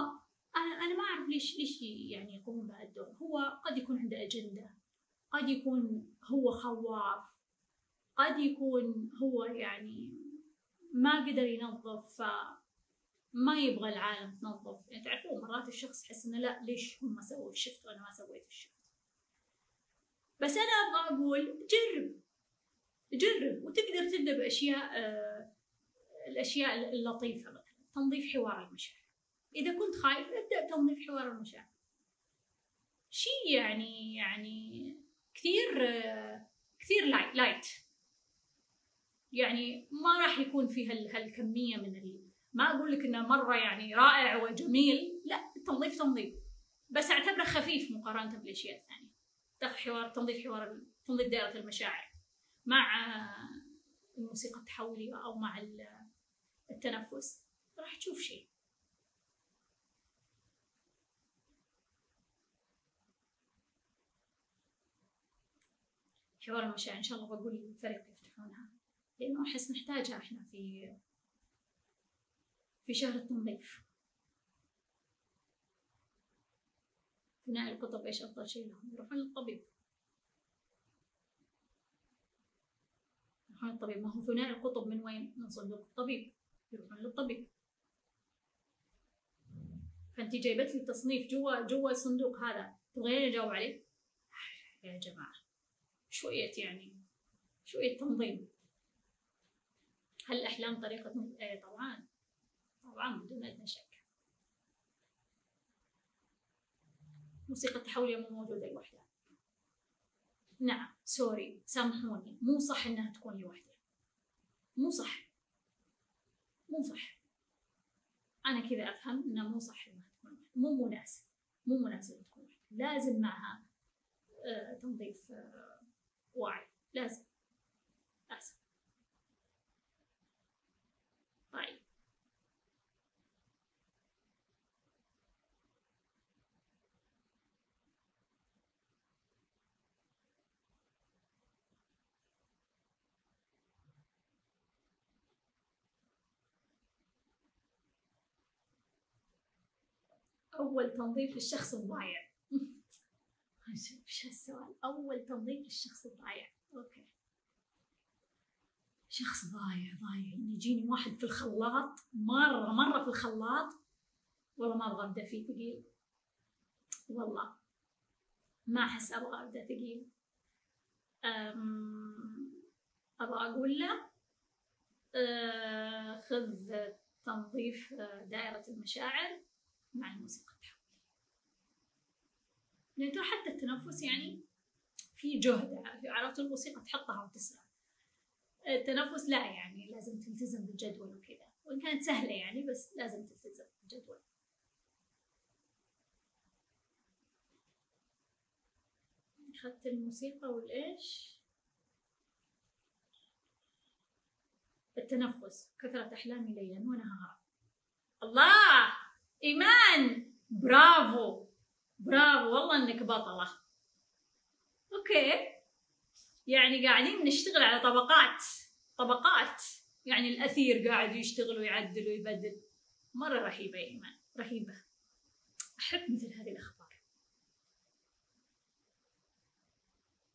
أنا أنا ما أعرف ليش ليش يعني يقومون بهالدور، هو قد يكون عنده أجندة، قد يكون هو خواف، قد يكون هو يعني ما قدر ينظف فما يبغى العالم تنظف، يعني تعرفون مرات الشخص يحس إنه لا ليش هم سووا الشفت وأنا ما سويت الشفت. بس أنا أبغى أقول جرب جرب، وتقدر تبدأ بأشياء آه الأشياء اللطيفة، مثلا تنظيف حوار المشاعر، إذا كنت خايف ابدأ بتنظيف حوار المشاعر. شيء يعني يعني كثير كثير لايت، يعني ما راح يكون في هالكمية من ال... ما أقول لك إنه مرة يعني رائع وجميل، لا التنظيف تنظيف، بس أعتبره خفيف مقارنة بالأشياء الثانية. تاخذ حوار تنظيف حوار تنظيف دائرة المشاعر مع الموسيقى التحولية أو مع التنفس راح تشوف شيء. حوار المشاعر إن شاء الله بقول للفريق يفتحونها، لأنه أحس نحتاجها إحنا في في شهر التنظيف. ثنائي القطب إيش أفضل شيء لهم؟ يروحون للطبيب، يروحون للطبيب. ما هو ثنائي القطب من وين؟ من صندوق الطبيب، يروحون للطبيب. فأنتي جايبت لي تصنيف جوا جوا الصندوق هذا، تبغيني أجاوب عليه؟ يا جماعة شوية يعني شوية تنظيم. هل الأحلام طريقة من... آه طبعا طبعا بدون أدنى شك. موسيقى التحولية مو موجودة لوحدها. نعم سوري سامحوني، مو صح إنها تكون لوحدها، مو صح مو صح. أنا كذا أفهم إنه مو صح إنها تكون لوحدها، مو مناسب مو مناسب تكون لوحدها، لازم معها آه تنظيف آه واعي، لازم لازم. طيب أول تنظيف للشخص الضايع. نشوف ايش هالسؤال. أول تنظيف للشخص الضايع، أوكي. شخص ضايع ضايع، يجيني واحد في الخلاط مرة مرة في الخلاط، والله ما أبغى أبدأ فيه ثقيل، والله ما أحس أبغى أبدأ ثقيل. أبغى أقول له أه خذ تنظيف دائرة المشاعر مع الموسيقى التحولية، لأن حتى التنفس يعني في جهد، عرفت؟ الموسيقى تحطها وتسرع. التنفس لا، يعني لازم تلتزم بالجدول وكذا، وإن كانت سهلة يعني بس لازم تلتزم بالجدول. أخذت الموسيقى والإيش؟ التنفس. كثرة أحلامي ليلا ونهارا. الله إيمان، برافو برافو والله انك بطلة. اوكي يعني قاعدين نشتغل على طبقات طبقات، يعني الاثير قاعد يشتغل ويعدل ويبدل. مرة رهيبة يا ايمان، رهيبة. احب مثل هذه الاخبار.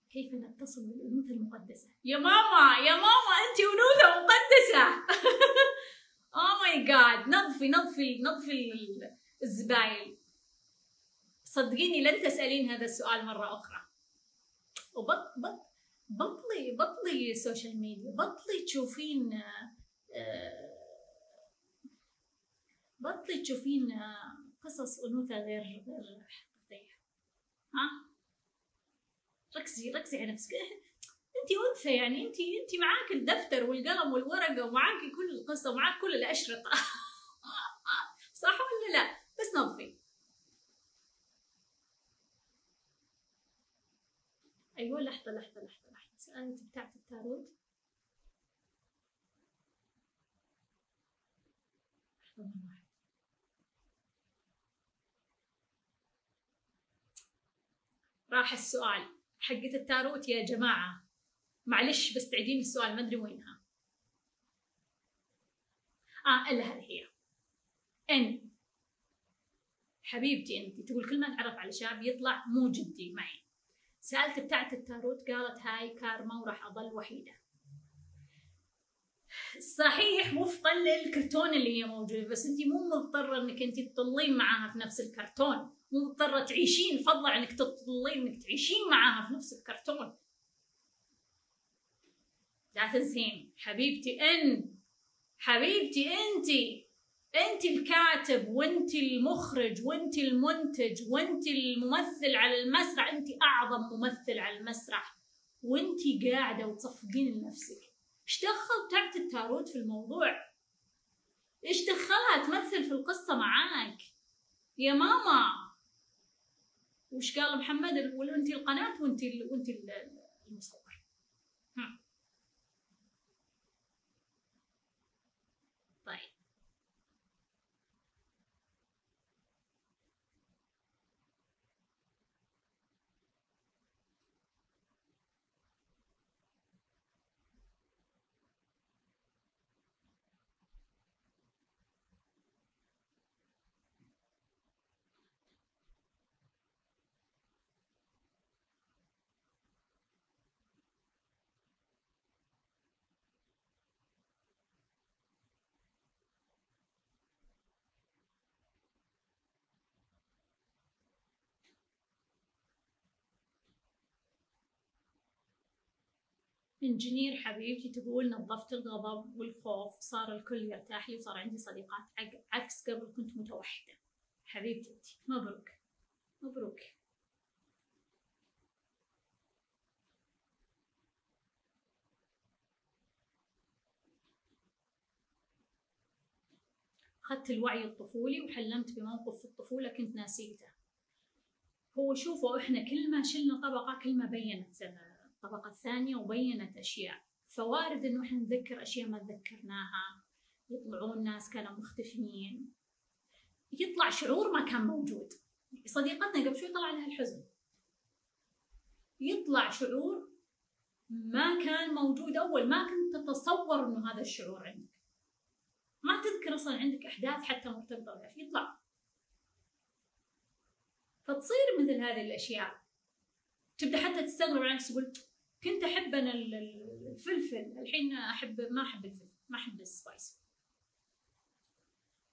كيف نتصل بالانوثة المقدسة؟ يا ماما يا ماما انت انوثة مقدسة. اوه ماي جاد، نظفي نظفي نظفي الزبايل. صدقيني لن تسألين هذا السؤال مرة أخرى. وبط بط بطلي بطلي السوشيال ميديا، بطلي تشوفين بطلي تشوفين قصص أنوثة غير غير حقيقية. ها ركزي ركزي على نفسك، أنت أنثى يعني، أنت أنت معاك الدفتر والقلم والورقة ومعاك كل القصة ومعاك كل الأشرطة. صح ولا لا؟ بس نظفي ايوه لحظه لحظه لحظه لحظه انت بتاعت التاروت. لحظه واحده. راح السؤال حقت التاروت يا جماعه، معلش بس تعيدين السؤال ما ادري وينها. اه الا هذه هي. ان حبيبتي انت تقول كل ما اتعرف على شاب يطلع مو جدي معي. سالت بتاعت التاروت قالت هاي كارما وراح اظل وحيده. صحيح وفقا للكرتون اللي هي موجوده، بس انت مو مضطره انك انت تطلين معاها في نفس الكرتون، مو مضطره تعيشين، فضل عنك تطلين انك تعيشين معاها في نفس الكرتون. لا تنسين حبيبتي ان حبيبتي انت انت الكاتب وانت المخرج وانت المنتج وانت الممثل على المسرح، انت اعظم ممثل على المسرح وانت قاعده وتصفقين لنفسك. ايش دخل بتاعت التاروت في الموضوع؟ ايش دخلها تمثل في القصه معاك يا ماما؟ وش قال محمد؟ وانت القناه وانت وانت المصور. انجينير حبيبتي تقول نظفت الغضب والخوف، صار الكل يرتاح لي وصار عندي صديقات عكس قبل كنت متوحده. حبيبتي مبروك مبروك. اخذت الوعي الطفولي وحلمت بموقف في الطفوله كنت ناسيته. هو شوفوا احنا كل ما شلنا طبقه كل ما بينت الطبقة الثانية وبينت أشياء، فوارد إنه إحنا نتذكر أشياء ما تذكرناها، يطلعون ناس كانوا مختفيين، يطلع شعور ما كان موجود. صديقتنا قبل شوي طلع لها الحزن، يطلع شعور ما كان موجود أول، ما كنت تتصور إنه هذا الشعور عندك، ما تذكر أصلا عندك أحداث حتى مرتبطة بها، يطلع. فتصير مثل هذه الأشياء، تبدأ حتى تستغرب عن نفسك تقول كنت أحب أنا الفلفل، الحين أحب ما أحب الفلفل، ما أحب السبايس.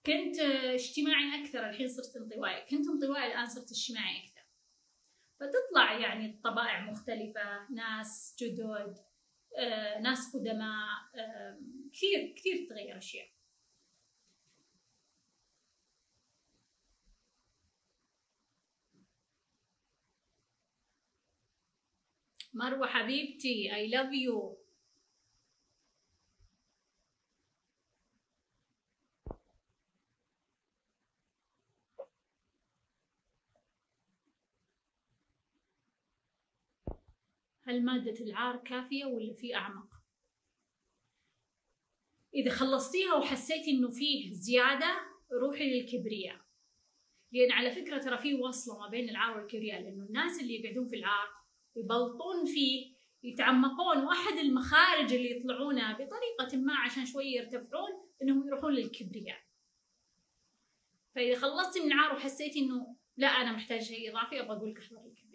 كنت اجتماعي أكثر، الحين صرت انطوائي، كنت انطوائي الآن صرت اجتماعي أكثر. فتطلع يعني طبائع مختلفة، ناس جدد، آه، ناس قدماء، آه، كثير كثير تتغير أشياء. مروة حبيبتي I love you. هل مادة العار كافية ولا في أعمق؟ إذا خلصتيها وحسيتي إنه فيه زيادة روحي للكبرياء، لأن على فكرة ترى في وصلة ما بين العار والكبرياء، لأنه الناس اللي يقعدون في العار يبلطون فيه، يتعمقون، واحد المخارج اللي يطلعونها بطريقة ما عشان شوي يرتفعون انهم يروحون للكبرياء. فإذا خلصتي من العار وحسيتي انه لا انا محتاج شيء اضافي، ابغى اقول لك احضري الكبرياء.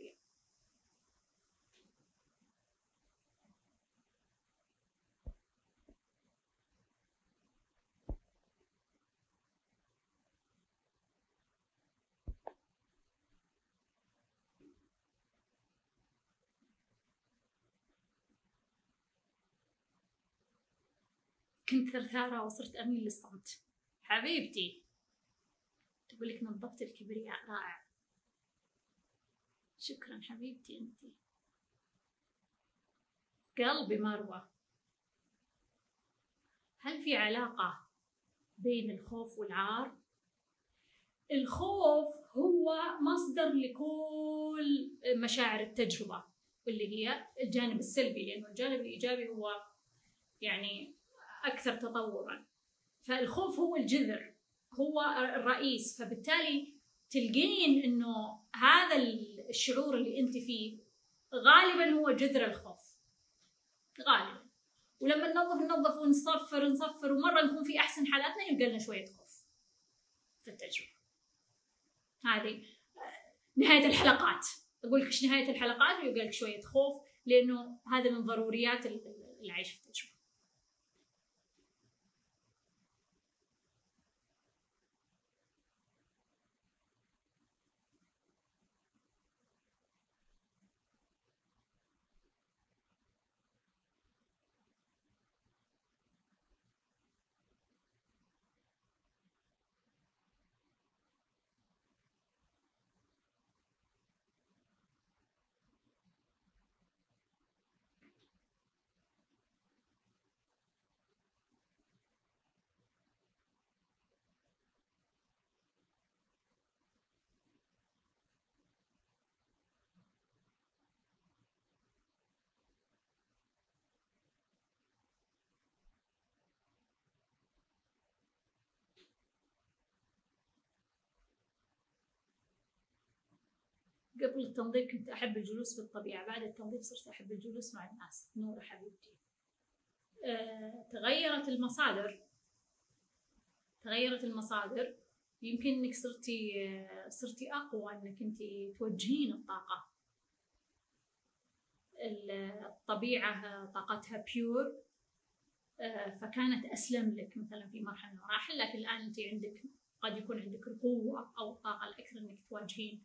كنت ثرثارة وصرت أميل للصمت. حبيبتي تقول لك نظفت الكبرياء، رائع. شكرا حبيبتي أنتي. قلبي مروة، هل في علاقة بين الخوف والعار؟ الخوف هو مصدر لكل مشاعر التجربة، واللي هي الجانب السلبي، لأنه الجانب الإيجابي هو يعني أكثر تطورا. فالخوف هو الجذر، هو الرئيس، فبالتالي تلقين إنه هذا الشعور اللي أنت فيه غالبا هو جذر الخوف غالبا. ولما ننظف ننظف ونصفر نصفر ومرة نكون في أحسن حالاتنا يبقى لنا شوية خوف في التجربة. هذه نهاية الحلقات، أقول لك نهاية الحلقات ويبقى لك شوية خوف، لأنه هذا من ضروريات العيش في التجربة. قبل التنظيف كنت أحب الجلوس في الطبيعة، بعد التنظيف صرت أحب الجلوس مع الناس. نورة حبيبتي، أه، تغيرت المصادر، تغيرت المصادر، يمكن إنك صرتي صرتي أقوى، إنك أنت توجهين الطاقة. الطبيعة طاقتها بيور، أه، فكانت أسلم لك مثلا في مرحلة من المراحل، لكن الآن أنت عندك قد يكون عندك القوة أو الطاقة الأكثر إنك تواجهين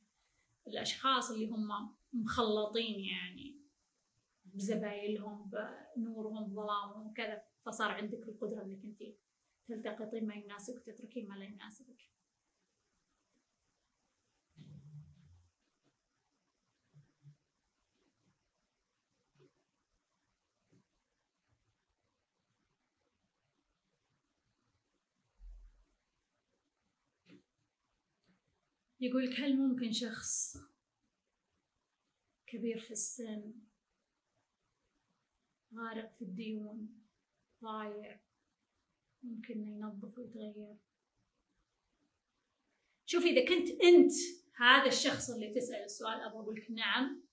الأشخاص اللي هم مخلطين يعني بزبايلهم بنورهم ظلامهم وكذا، فصار عندك القدرة إنك أنت تلتقطين ما يناسبك وتتركين ما لا يناسبك. يقولك هل ممكن شخص كبير في السن غارق في الديون ضايع ممكن إنه ينظف ويتغير؟ شوفي، إذا كنت أنت هذا الشخص اللي تسأل السؤال أبغى أقولك نعم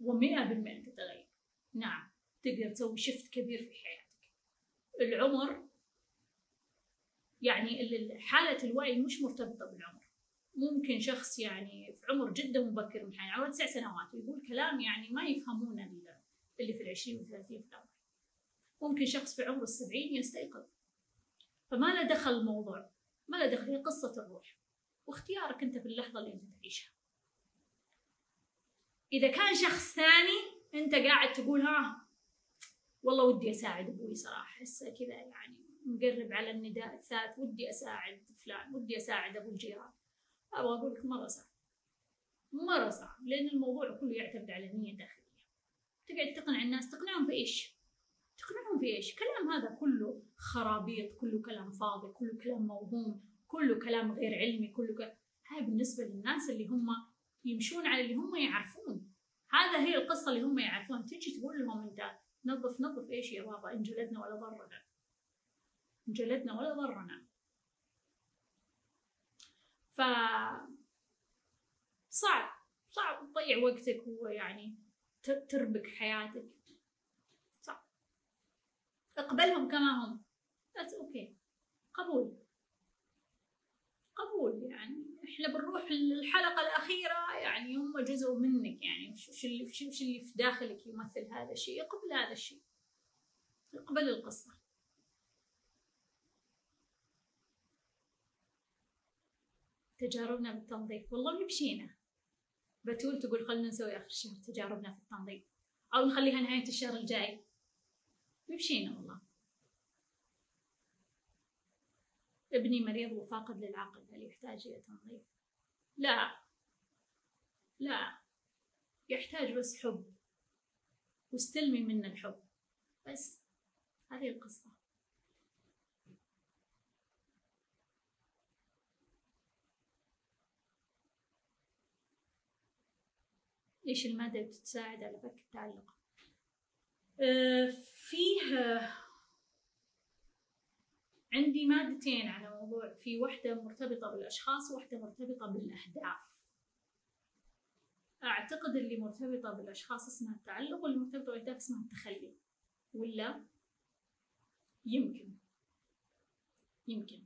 ومئة بالمئة تتغير. نعم تقدر تسوي شفت كبير في حياتك. العمر يعني حالة الوعي مش مرتبطة بالعمر. ممكن شخص يعني في عمر جدا مبكر من حياته، عمره تسع سنوات، ويقول كلام يعني ما يفهمونه اللي في العشرين والثلاثين في العمر. ممكن شخص في عمر السبعين يستيقظ. فما له دخل الموضوع، ما له دخل، هي قصة الروح واختيارك أنت في اللحظة اللي أنت تعيشها. إذا كان شخص ثاني أنت قاعد تقول ها والله ودي أساعد أبوي صراحة، هسه كذا يعني مقرب على النداء الثالث، ودي أساعد فلان، ودي أساعد أبو الجيران. أبغى أقول لك مرة صعب، مرة صعب، لأن الموضوع كله يعتمد على نية داخلية. تقعد تقنع الناس، تقنعهم في إيش؟ تقنعهم في إيش؟ كلام هذا كله خرابيط، كله كلام فاضي، كله كلام موهوم، كله كلام غير علمي، كله ك... هاي بالنسبة للناس اللي هم يمشون على اللي هم يعرفون. هذا هي القصة اللي هم يعرفون. تيجي تقول لهم أنت نظف نظف إيش يا بابا؟ إن جلدنا ولا ضرنا، إن جلدنا ولا ضرنا. فصعب صعب تضيع وقتك ويعني تربك حياتك، صعب. اقبلهم كما هم، بس اوكي، قبول قبول. يعني احنا بنروح للحلقة الأخيرة، يعني هم جزء منك، يعني شو اللي شو اللي في داخلك يمثل هذا الشيء، اقبل هذا الشيء، اقبل القصة. تجاربنا بالتنظيف والله مبشينا. بتول تقول خلنا نسوي آخر الشهر تجاربنا في التنظيف، أو نخليها نهاية الشهر الجاي. مبشينا والله. ابني مريض وفاقد للعقل، هل يحتاج إلى تنظيف؟ لا لا، يحتاج بس حب، واستلمي منه الحب بس. هذه القصة. ليش المادة بتساعد على فك التعلق؟ فيه عندي مادتين على موضوع، في واحدة مرتبطة بالأشخاص وواحدة مرتبطة بالأهداف. أعتقد اللي مرتبطة بالأشخاص اسمها التعلق، واللي مرتبطة بالأهداف اسمها التخلي، ولا يمكن يمكن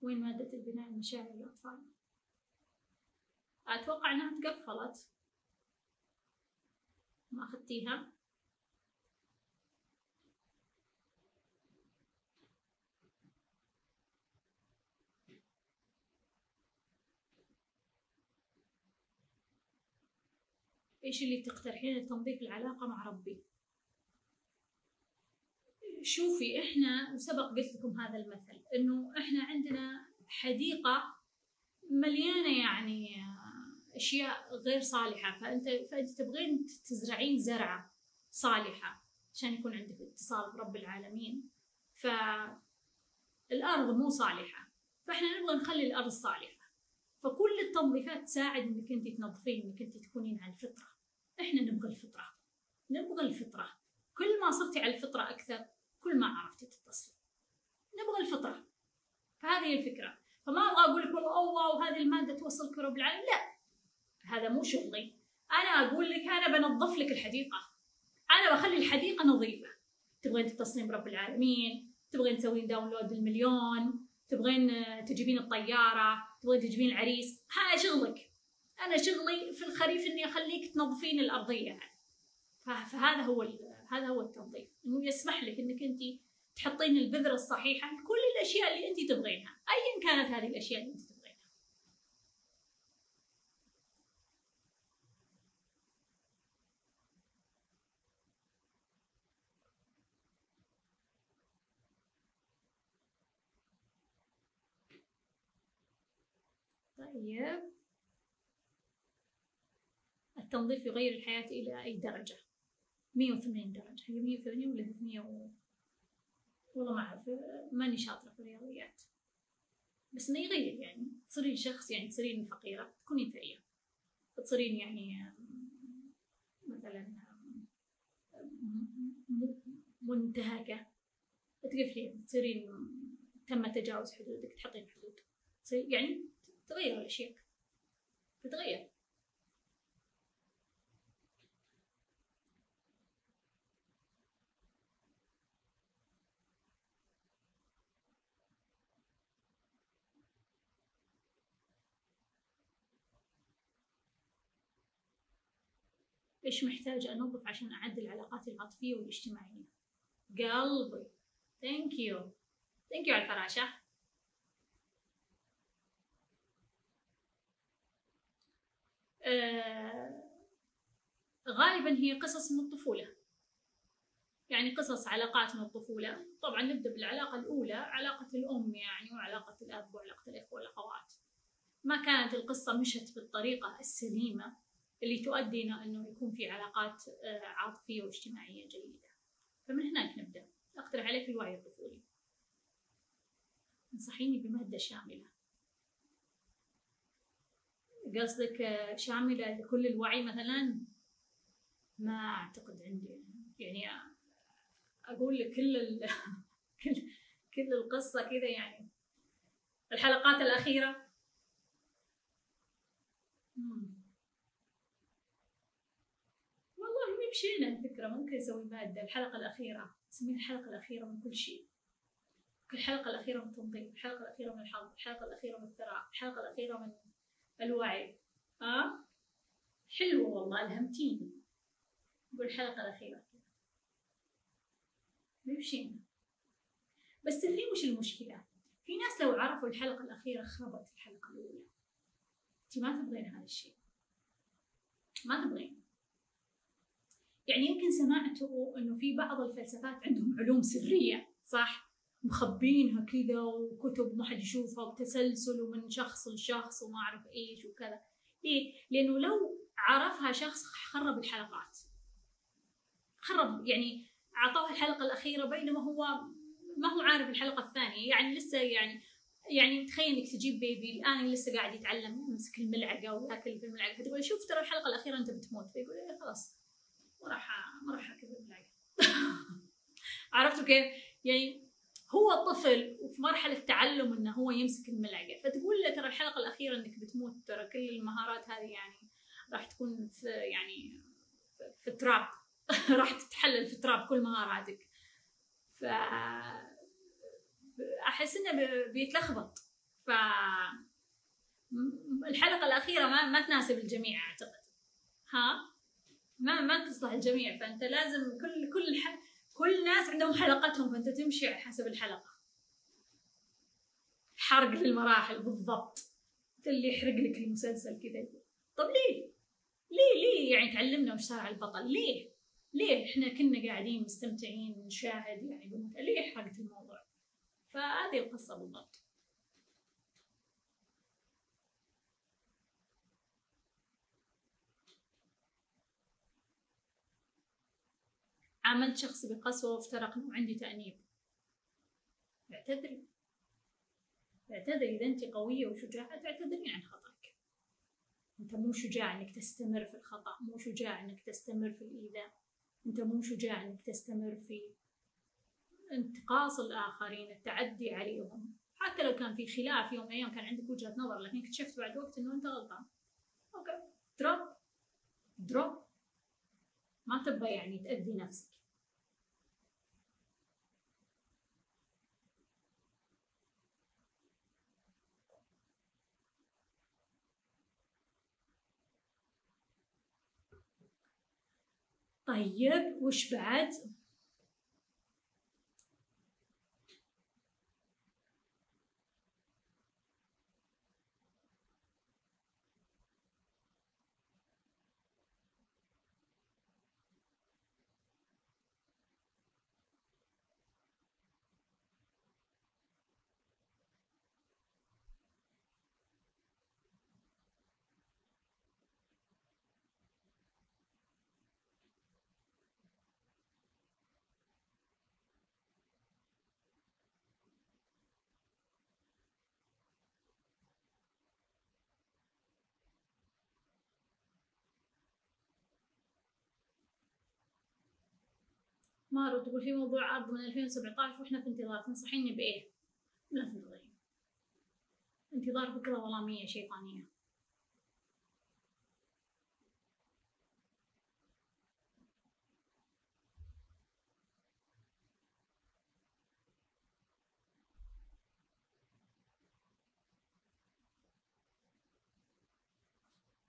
وين مادة البناء المشاعري للأطفال؟ أتوقع أنها تقفلت، ما أخذتيها؟ إيش اللي تقترحين لتنظيف العلاقة مع ربي؟ شوفي، إحنا سبق قلت لكم هذا المثل، إنه إحنا عندنا حديقة مليانة يعني أشياء غير صالحة، فأنت فأنت تبغين تزرعين زرعة صالحة عشان يكون عندك اتصال برب العالمين، فالأرض مو صالحة، فإحنا نبغى نخلي الأرض صالحة. فكل التنظيفات تساعد انك انت تنظفين، انك انت تكونين على الفطره. احنا نبغى الفطره، نبغى الفطره، كل ما صرتي على الفطره اكثر كل ما عرفتي تتصلي. نبغى الفطره، فهذه هي الفكره. فما ابغى اقول لك والله اوه هذه الماده توصلك رب العالمين، لا، هذا مو شغلي. انا اقول لك انا بنظف لك الحديقه، انا بخلي الحديقه نظيفه. تبغين تتصلين برب العالمين، تبغين تسوين داونلود المليون، تبغين تجيبين الطيارة، تبغين تجيبين العريس، هذا شغلك. أنا شغلي في الخريف إني أخليك تنظفين الأرضية يعني. فهذا هو هذا هو التنظيف، إنه يسمح لك إنك أنت تحطين البذرة الصحيحة لكل الأشياء اللي أنت تبغينها، أيا كانت هذه الأشياء اللي أنت تبغينها. طيب، التنظيف يغير الحياة إلى أي درجة؟ مية وثمانين درجة، هي مية وثمانين ولا ثلاثمية و... والله ما أعرف، ماني شاطرة في الرياضيات، بس إنه يغير يعني، تصيرين شخص يعني، تصيرين فقيرة تكونين ثرية، تصيرين يعني مثلا منتهكة تقفلين، تصيرين تم تجاوز حدودك، تحطين حدود، يعني تغير الأشياء، تتغير. إيش محتاج أنظف عشان أعدل علاقاتي العاطفية والاجتماعية؟ قلبي، ثانك يو، ثانك يو على الفراشة. آه، غالبا هي قصص من الطفولة، يعني قصص علاقات من الطفولة. طبعا نبدأ بالعلاقة الأولى، علاقة الأم يعني، وعلاقة الأب، وعلاقة الإخوة والأخوات. ما كانت القصة مشت بالطريقة السليمة اللي تؤدي إلى أنه يكون في علاقات آه عاطفية واجتماعية جيدة، فمن هناك نبدأ. أقترح عليك الوعي الطفولي، انصحيني بمادة شاملة. قصدك شاملة لكل الوعي مثلا؟ ما أعتقد عندي يعني، أقول لك كل كل كل القصة كذا يعني، الحلقات الأخيرة. مم. والله ما مشينا الفكرة، ممكن نسوي مادة الحلقة الأخيرة، نسميها الحلقة الأخيرة من كل شيء. الحلقة الأخيرة من التنظيم، الحلقة الأخيرة من الحظ، الحلقة الأخيرة من الثراء، الحلقة الأخيرة من الوعي. ها حلوة والله، ألهمتيني. نقول الحلقة الأخيرة كذا مشينا. بس الحين وش المشكلة؟ في ناس لو عرفوا الحلقة الأخيرة خربت الحلقة الأولى. أنت ما تبغين هذا الشيء، ما تبغين يعني. يمكن سمعتوا إنه في بعض الفلسفات عندهم علوم سرية صح؟ مخبينها كذا، وكتب ما حد يشوفها، وتسلسل ومن شخص لشخص وما اعرف ايش وكذا. ليه؟ لانه لو عرفها شخص خرب الحلقات، خرب يعني، اعطوها الحلقه الاخيره بينما هو ما هو عارف الحلقه الثانيه يعني، لسه يعني يعني تخيل انك تجيب بيبي الان لسه قاعد يتعلم يمسك الملعقه وياكل بالملعقه، فتقول شوف ترى الحلقه الاخيره انت بتموت، فيقول ايه خلاص ما راح ما راح اكل بالملعقه. عرفتوا كيف؟ يعني هو طفل وفي مرحله تعلم انه هو يمسك الملعقه، فتقول له ترى الحلقه الاخيره انك بتموت، ترى كل المهارات هذه يعني راح تكون في يعني في التراب. راح تتحلل في التراب كل مهاراتك. ف احس انه بيتلخبط، ف الحلقه الاخيره ما ما تناسب الجميع اعتقد، ها ما ما تصلح الجميع. فانت لازم كل كل ح... كل ناس عندهم حلقتهم، فانت تمشي على حسب الحلقه. حرق للمراحل بالضبط، اللي يحرق لك المسلسل كذا. طب ليه ليه ليه يعني تعلمنا وش صار على البطل؟ ليه ليه احنا كنا قاعدين مستمتعين نشاهد يعني، ليه حرقت الموضوع؟ فهذه القصة بالضبط. عملت شخص بقسوة وافترقنا وعندي تأنيب. اعتذري اعتذري إذا أنت قوية وشجاعة تعتذرين عن خطأك. أنت مو شجاع إنك تستمر في الخطأ، مو شجاع إنك تستمر في الإيذاء، أنت مو شجاع إنك تستمر في انتقاص الآخرين، التعدي عليهم، حتى لو كان في خلاف يوم من الأيام كان عندك وجهة نظر، لكن اكتشفت بعد وقت إنه أنت غلطان. أوكي، دروب دروب، ما تبغى يعني تأذي نفسك. طيب وش بعد؟ مارو تقول في موضوع عرض من ألفين وسبعطعش واحنا في انتظار، تنصحيني بايه؟ لا تنتظرين. انتظار فكرة ظلامية شيطانية.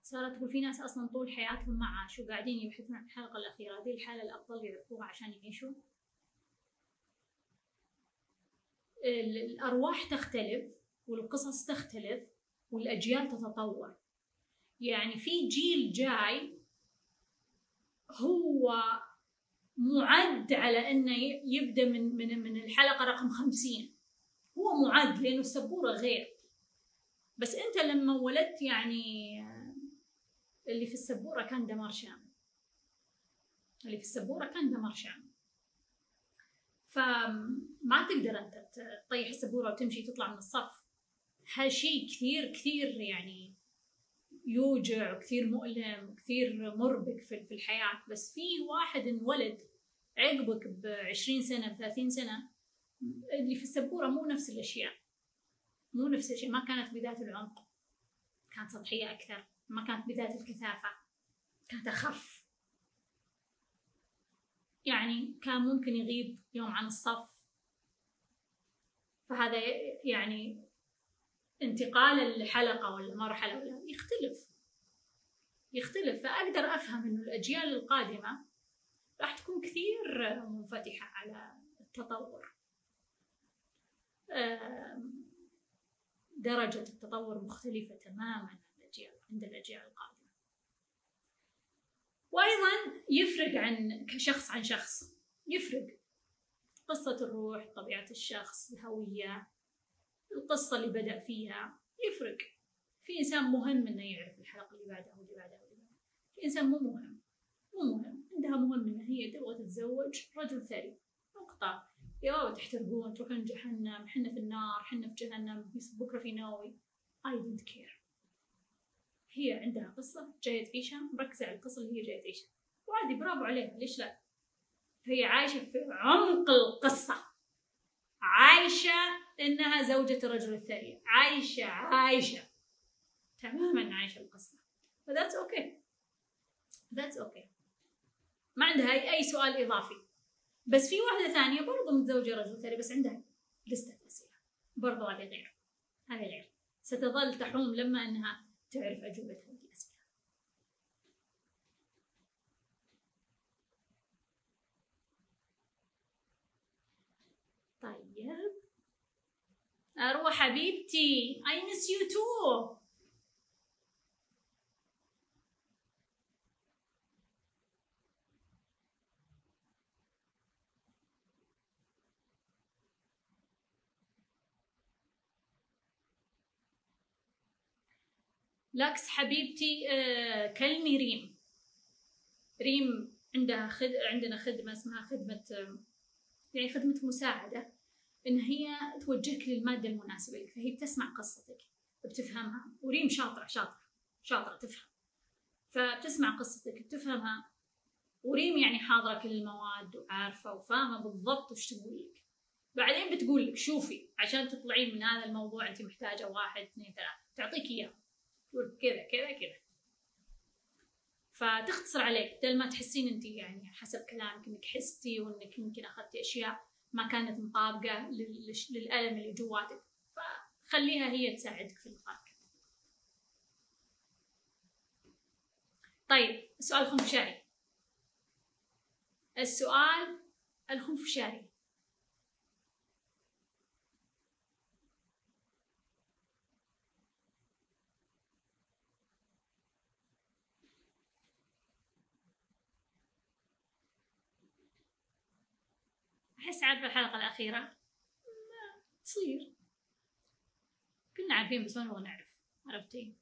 سارة تقول في ناس أصلا طول حياتهم ما عاشوا وقاعدين يبحثون عن الحلقة الأخيرة، هذه الحالة الأفضل يعرفوها عشان يعيشوا. الأرواح تختلف والقصص تختلف والأجيال تتطور، يعني في جيل جاي هو معد على إنه يبدأ من من من الحلقة رقم خمسين، هو معد لأنه السبورة غير. بس أنت لما ولدت يعني اللي في السبورة كان دمار شامل، اللي في السبورة كان دمار شامل، فما تقدر أنت تطيح السبورة وتمشي تطلع من الصف. هالشي كثير كثير يعني يوجع وكثير مؤلم وكثير مربك في الحياة. بس في واحد انولد عقبك بعشرين سنة بثلاثين سنة، اللي في السبورة مو نفس الأشياء، مو نفس الشيء، ما كانت بذات العمق، كانت سطحية أكثر، ما كانت بذات الكثافة، كانت أخف. يعني كان ممكن يغيب يوم عن الصف، فهذا يعني انتقال الحلقة ولا مرحلة ولا يختلف يختلف. فأقدر أفهم إنه الأجيال القادمة راح تكون كثير منفتحة على التطور، درجة التطور مختلفة تماماً عند الأجيال القادمة. وأيضاً يفرق عن كشخص عن شخص، يفرق قصة الروح، طبيعة الشخص، الهوية، القصة اللي بدأ فيها، يفرق. في إنسان مهم إنه يعرف الحلقة اللي بعدها واللي بعدها واللي بعدها، في إنسان مو مهم مو مهم، عندها مهم إن هي تبغى تتزوج رجل ثري، نقطة. يا بابا تحترقون، تروحون جهنم، حنا في النار، حنا في جهنم، بكره في ناوي. I don't care. هي عندها قصة جاية تعيشها، مركزة على القصة اللي هي جاية تعيشها، وعادي برافو عليها، ليش لا؟ هي عايشة في عمق القصة، عايشة إنها زوجة الرجل الثري، عايشة عايشة تماما عايشة القصة، فذاتس أوكي، ذاتس أوكي، ما عندها أي سؤال إضافي. بس في واحدة ثانية برضو متزوجة رجل ثري بس عندها لستة أسئلة، برضو هذه غير، هذه غير، ستظل تحوم لما إنها تعرف أجوبة هذه الأسئلة. طيب أروى حبيبتي، I miss you too. لكس حبيبتي، آه كلمي ريم. ريم عندها خد... عندنا خدمة اسمها خدمة، يعني خدمة مساعدة، إن هي توجهك للمادة المناسبة لك، فهي بتسمع قصتك وبتفهمها، وريم شاطرة شاطرة شاطرة تفهم، فبتسمع قصتك بتفهمها، وريم يعني حاضرة كل المواد وعارفة وفاهمة بالضبط وش تقول لك، بعدين بتقول لك شوفي عشان تطلعين من هذا الموضوع أنت محتاجة واحد اثنين ثلاثة، تعطيك إياه كذا كذا كذا، فتختصر عليك بدل ما تحسين انت يعني حسب كلامك انك حستي وانك يمكن اخذتي اشياء ما كانت مطابقه للالم اللي جواتك، فخليها هي تساعدك في القرار. طيب السؤال الخنفشاري، السؤال الخنفشاري أحس عارفة الحلقة الأخيرة ما تصير، كنا عارفين بس ما نبغى نعرف، عرفتي؟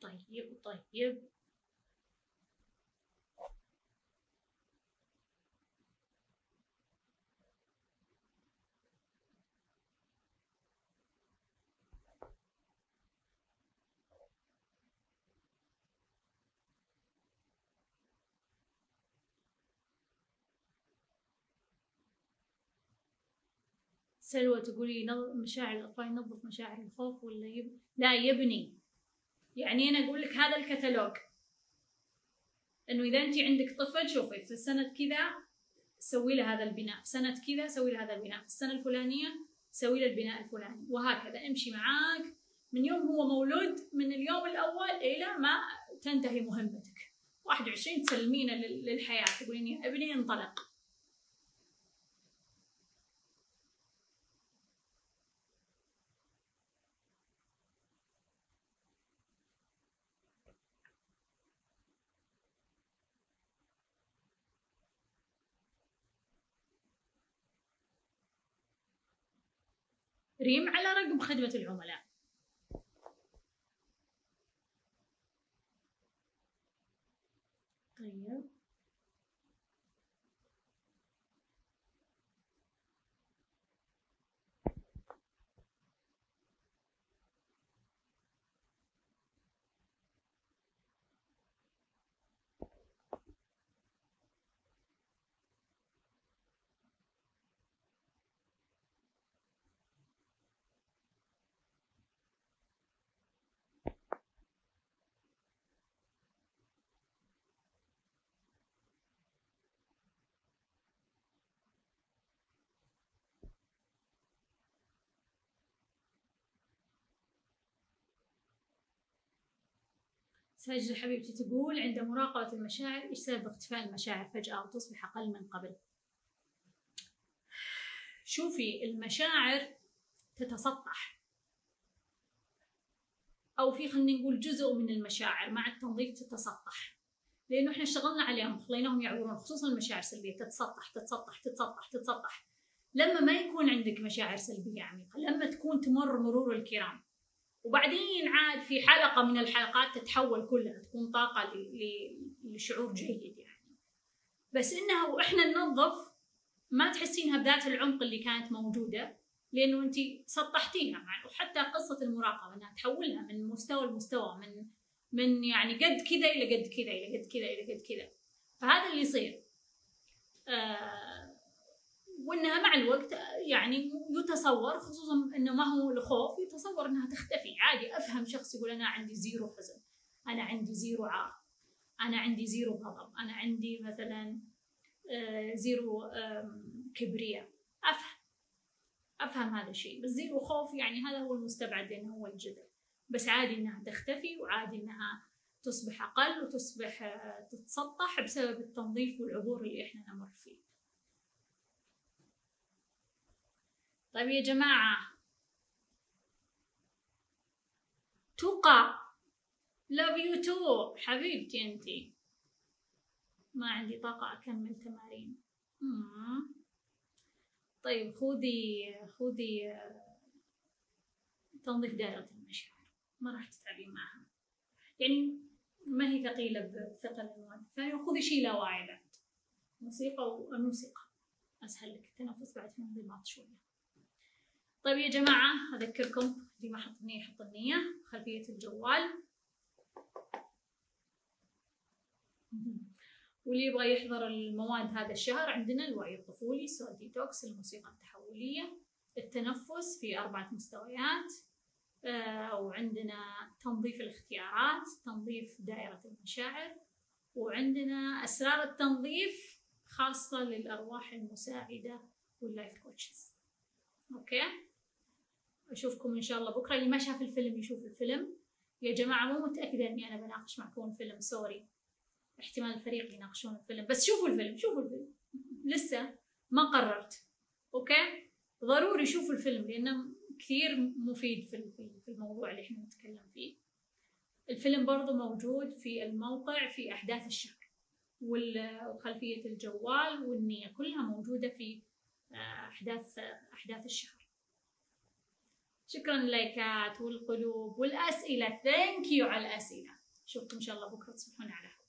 طيب طيب سلوى تقولي مشاعر الأطفال، ينظف مشاعر الخوف ولا يب... لا يبني. يعني أنا أقول لك هذا الكتالوج، إنه إذا أنت عندك طفل شوفي في سنة كذا سوي له هذا البناء، في سنة كذا سوي له هذا البناء، في السنة الفلانية سوي له البناء الفلاني، وهكذا امشي معاك من يوم هو مولود، من اليوم الأول إلى ما تنتهي مهمتك. واحد وعشرين تسلمينه للحياة، تقولين يا ابني انطلق. ريم على رقم خدمة العملاء. طيب ساجدة حبيبتي تقول عند مراقبة المشاعر، إيش سبب اختفاء المشاعر فجأة وتصبح أقل من قبل؟ شوفي المشاعر تتسطح، أو في خلينا نقول جزء من المشاعر مع التنظيف تتسطح، لأنه إحنا اشتغلنا عليهم خليناهم يعبرون، خصوصا المشاعر السلبية تتسطح تتسطح تتسطح تتسطح. لما ما يكون عندك مشاعر سلبية عميقة، لما تكون تمر مرور الكرام، وبعدين عاد في حلقة من الحلقات تتحول كلها تكون طاقة لشعور جيد يعني. بس إنها وإحنا ننظف ما تحسينها بذات العمق اللي كانت موجودة، لأنه أنت سطحتيها. وحتى قصة المراقبة أنها تحولها من مستوى لمستوى، من من يعني قد كذا إلى قد كذا إلى قد كذا إلى قد كذا، فهذا اللي يصير. آه وإنها مع الوقت يعني يتصور، خصوصا إنه ما هو الخوف، يتصور إنها تختفي عادي. أفهم شخص يقول أنا عندي زيرو حزن، أنا عندي زيرو عار، أنا عندي زيرو غضب، أنا عندي مثلا آه زيرو آه كبرياء، أفهم أفهم هذا الشيء. بس زيرو خوف يعني هذا هو المستبعد لأنه هو الجذر. بس عادي إنها تختفي، وعادي إنها تصبح أقل وتصبح تتسطح بسبب التنظيف والعبور اللي إحنا نمر فيه. طيب يا جماعة، توقع love you too حبيبتي أنتي. ما عندي طاقة أكمل تمارين. طيب خذي خذي تنظيف دائرة المشاعر، ما راح تتعبين معها، يعني ما هي ثقيلة بثقل المواد الثانية. وخذي شيء لا واعي بعد، موسيقى وموسيقى أسهل لك التنفس بعد في انضباط شوية. طيب يا جماعة، أذكركم اللي ما حط النية حط النية، خلفية الجوال، واللي يبغى يحضر المواد هذا الشهر عندنا الوعي الطفولي، سول ديتوكس، الموسيقى التحولية، التنفس في أربعة مستويات، وعندنا تنظيف الاختيارات، تنظيف دائرة المشاعر، وعندنا أسرار التنظيف خاصة للأرواح المساعدة واللايف كوتشز. أوكي، أشوفكم إن شاء الله بكرة. اللي ما شاف الفيلم يشوف الفيلم. يا جماعة مو متأكدة إني أنا بناقش معكم فيلم، سوري، احتمال الفريق يناقشون الفيلم، بس شوفوا الفيلم، شوفوا الفيلم، لسه ما قررت. أوكي، ضروري شوفوا الفيلم لأنه كثير مفيد في في الموضوع اللي احنا نتكلم فيه. الفيلم برضه موجود في الموقع، في أحداث الشهر وخلفية الجوال والنية كلها موجودة في أحداث أحداث الشهر. شكرا للايكات والقلوب والأسئلة، ثانك يو على الأسئلة. أشوفكم إن شاء الله بكرة، تصبحون على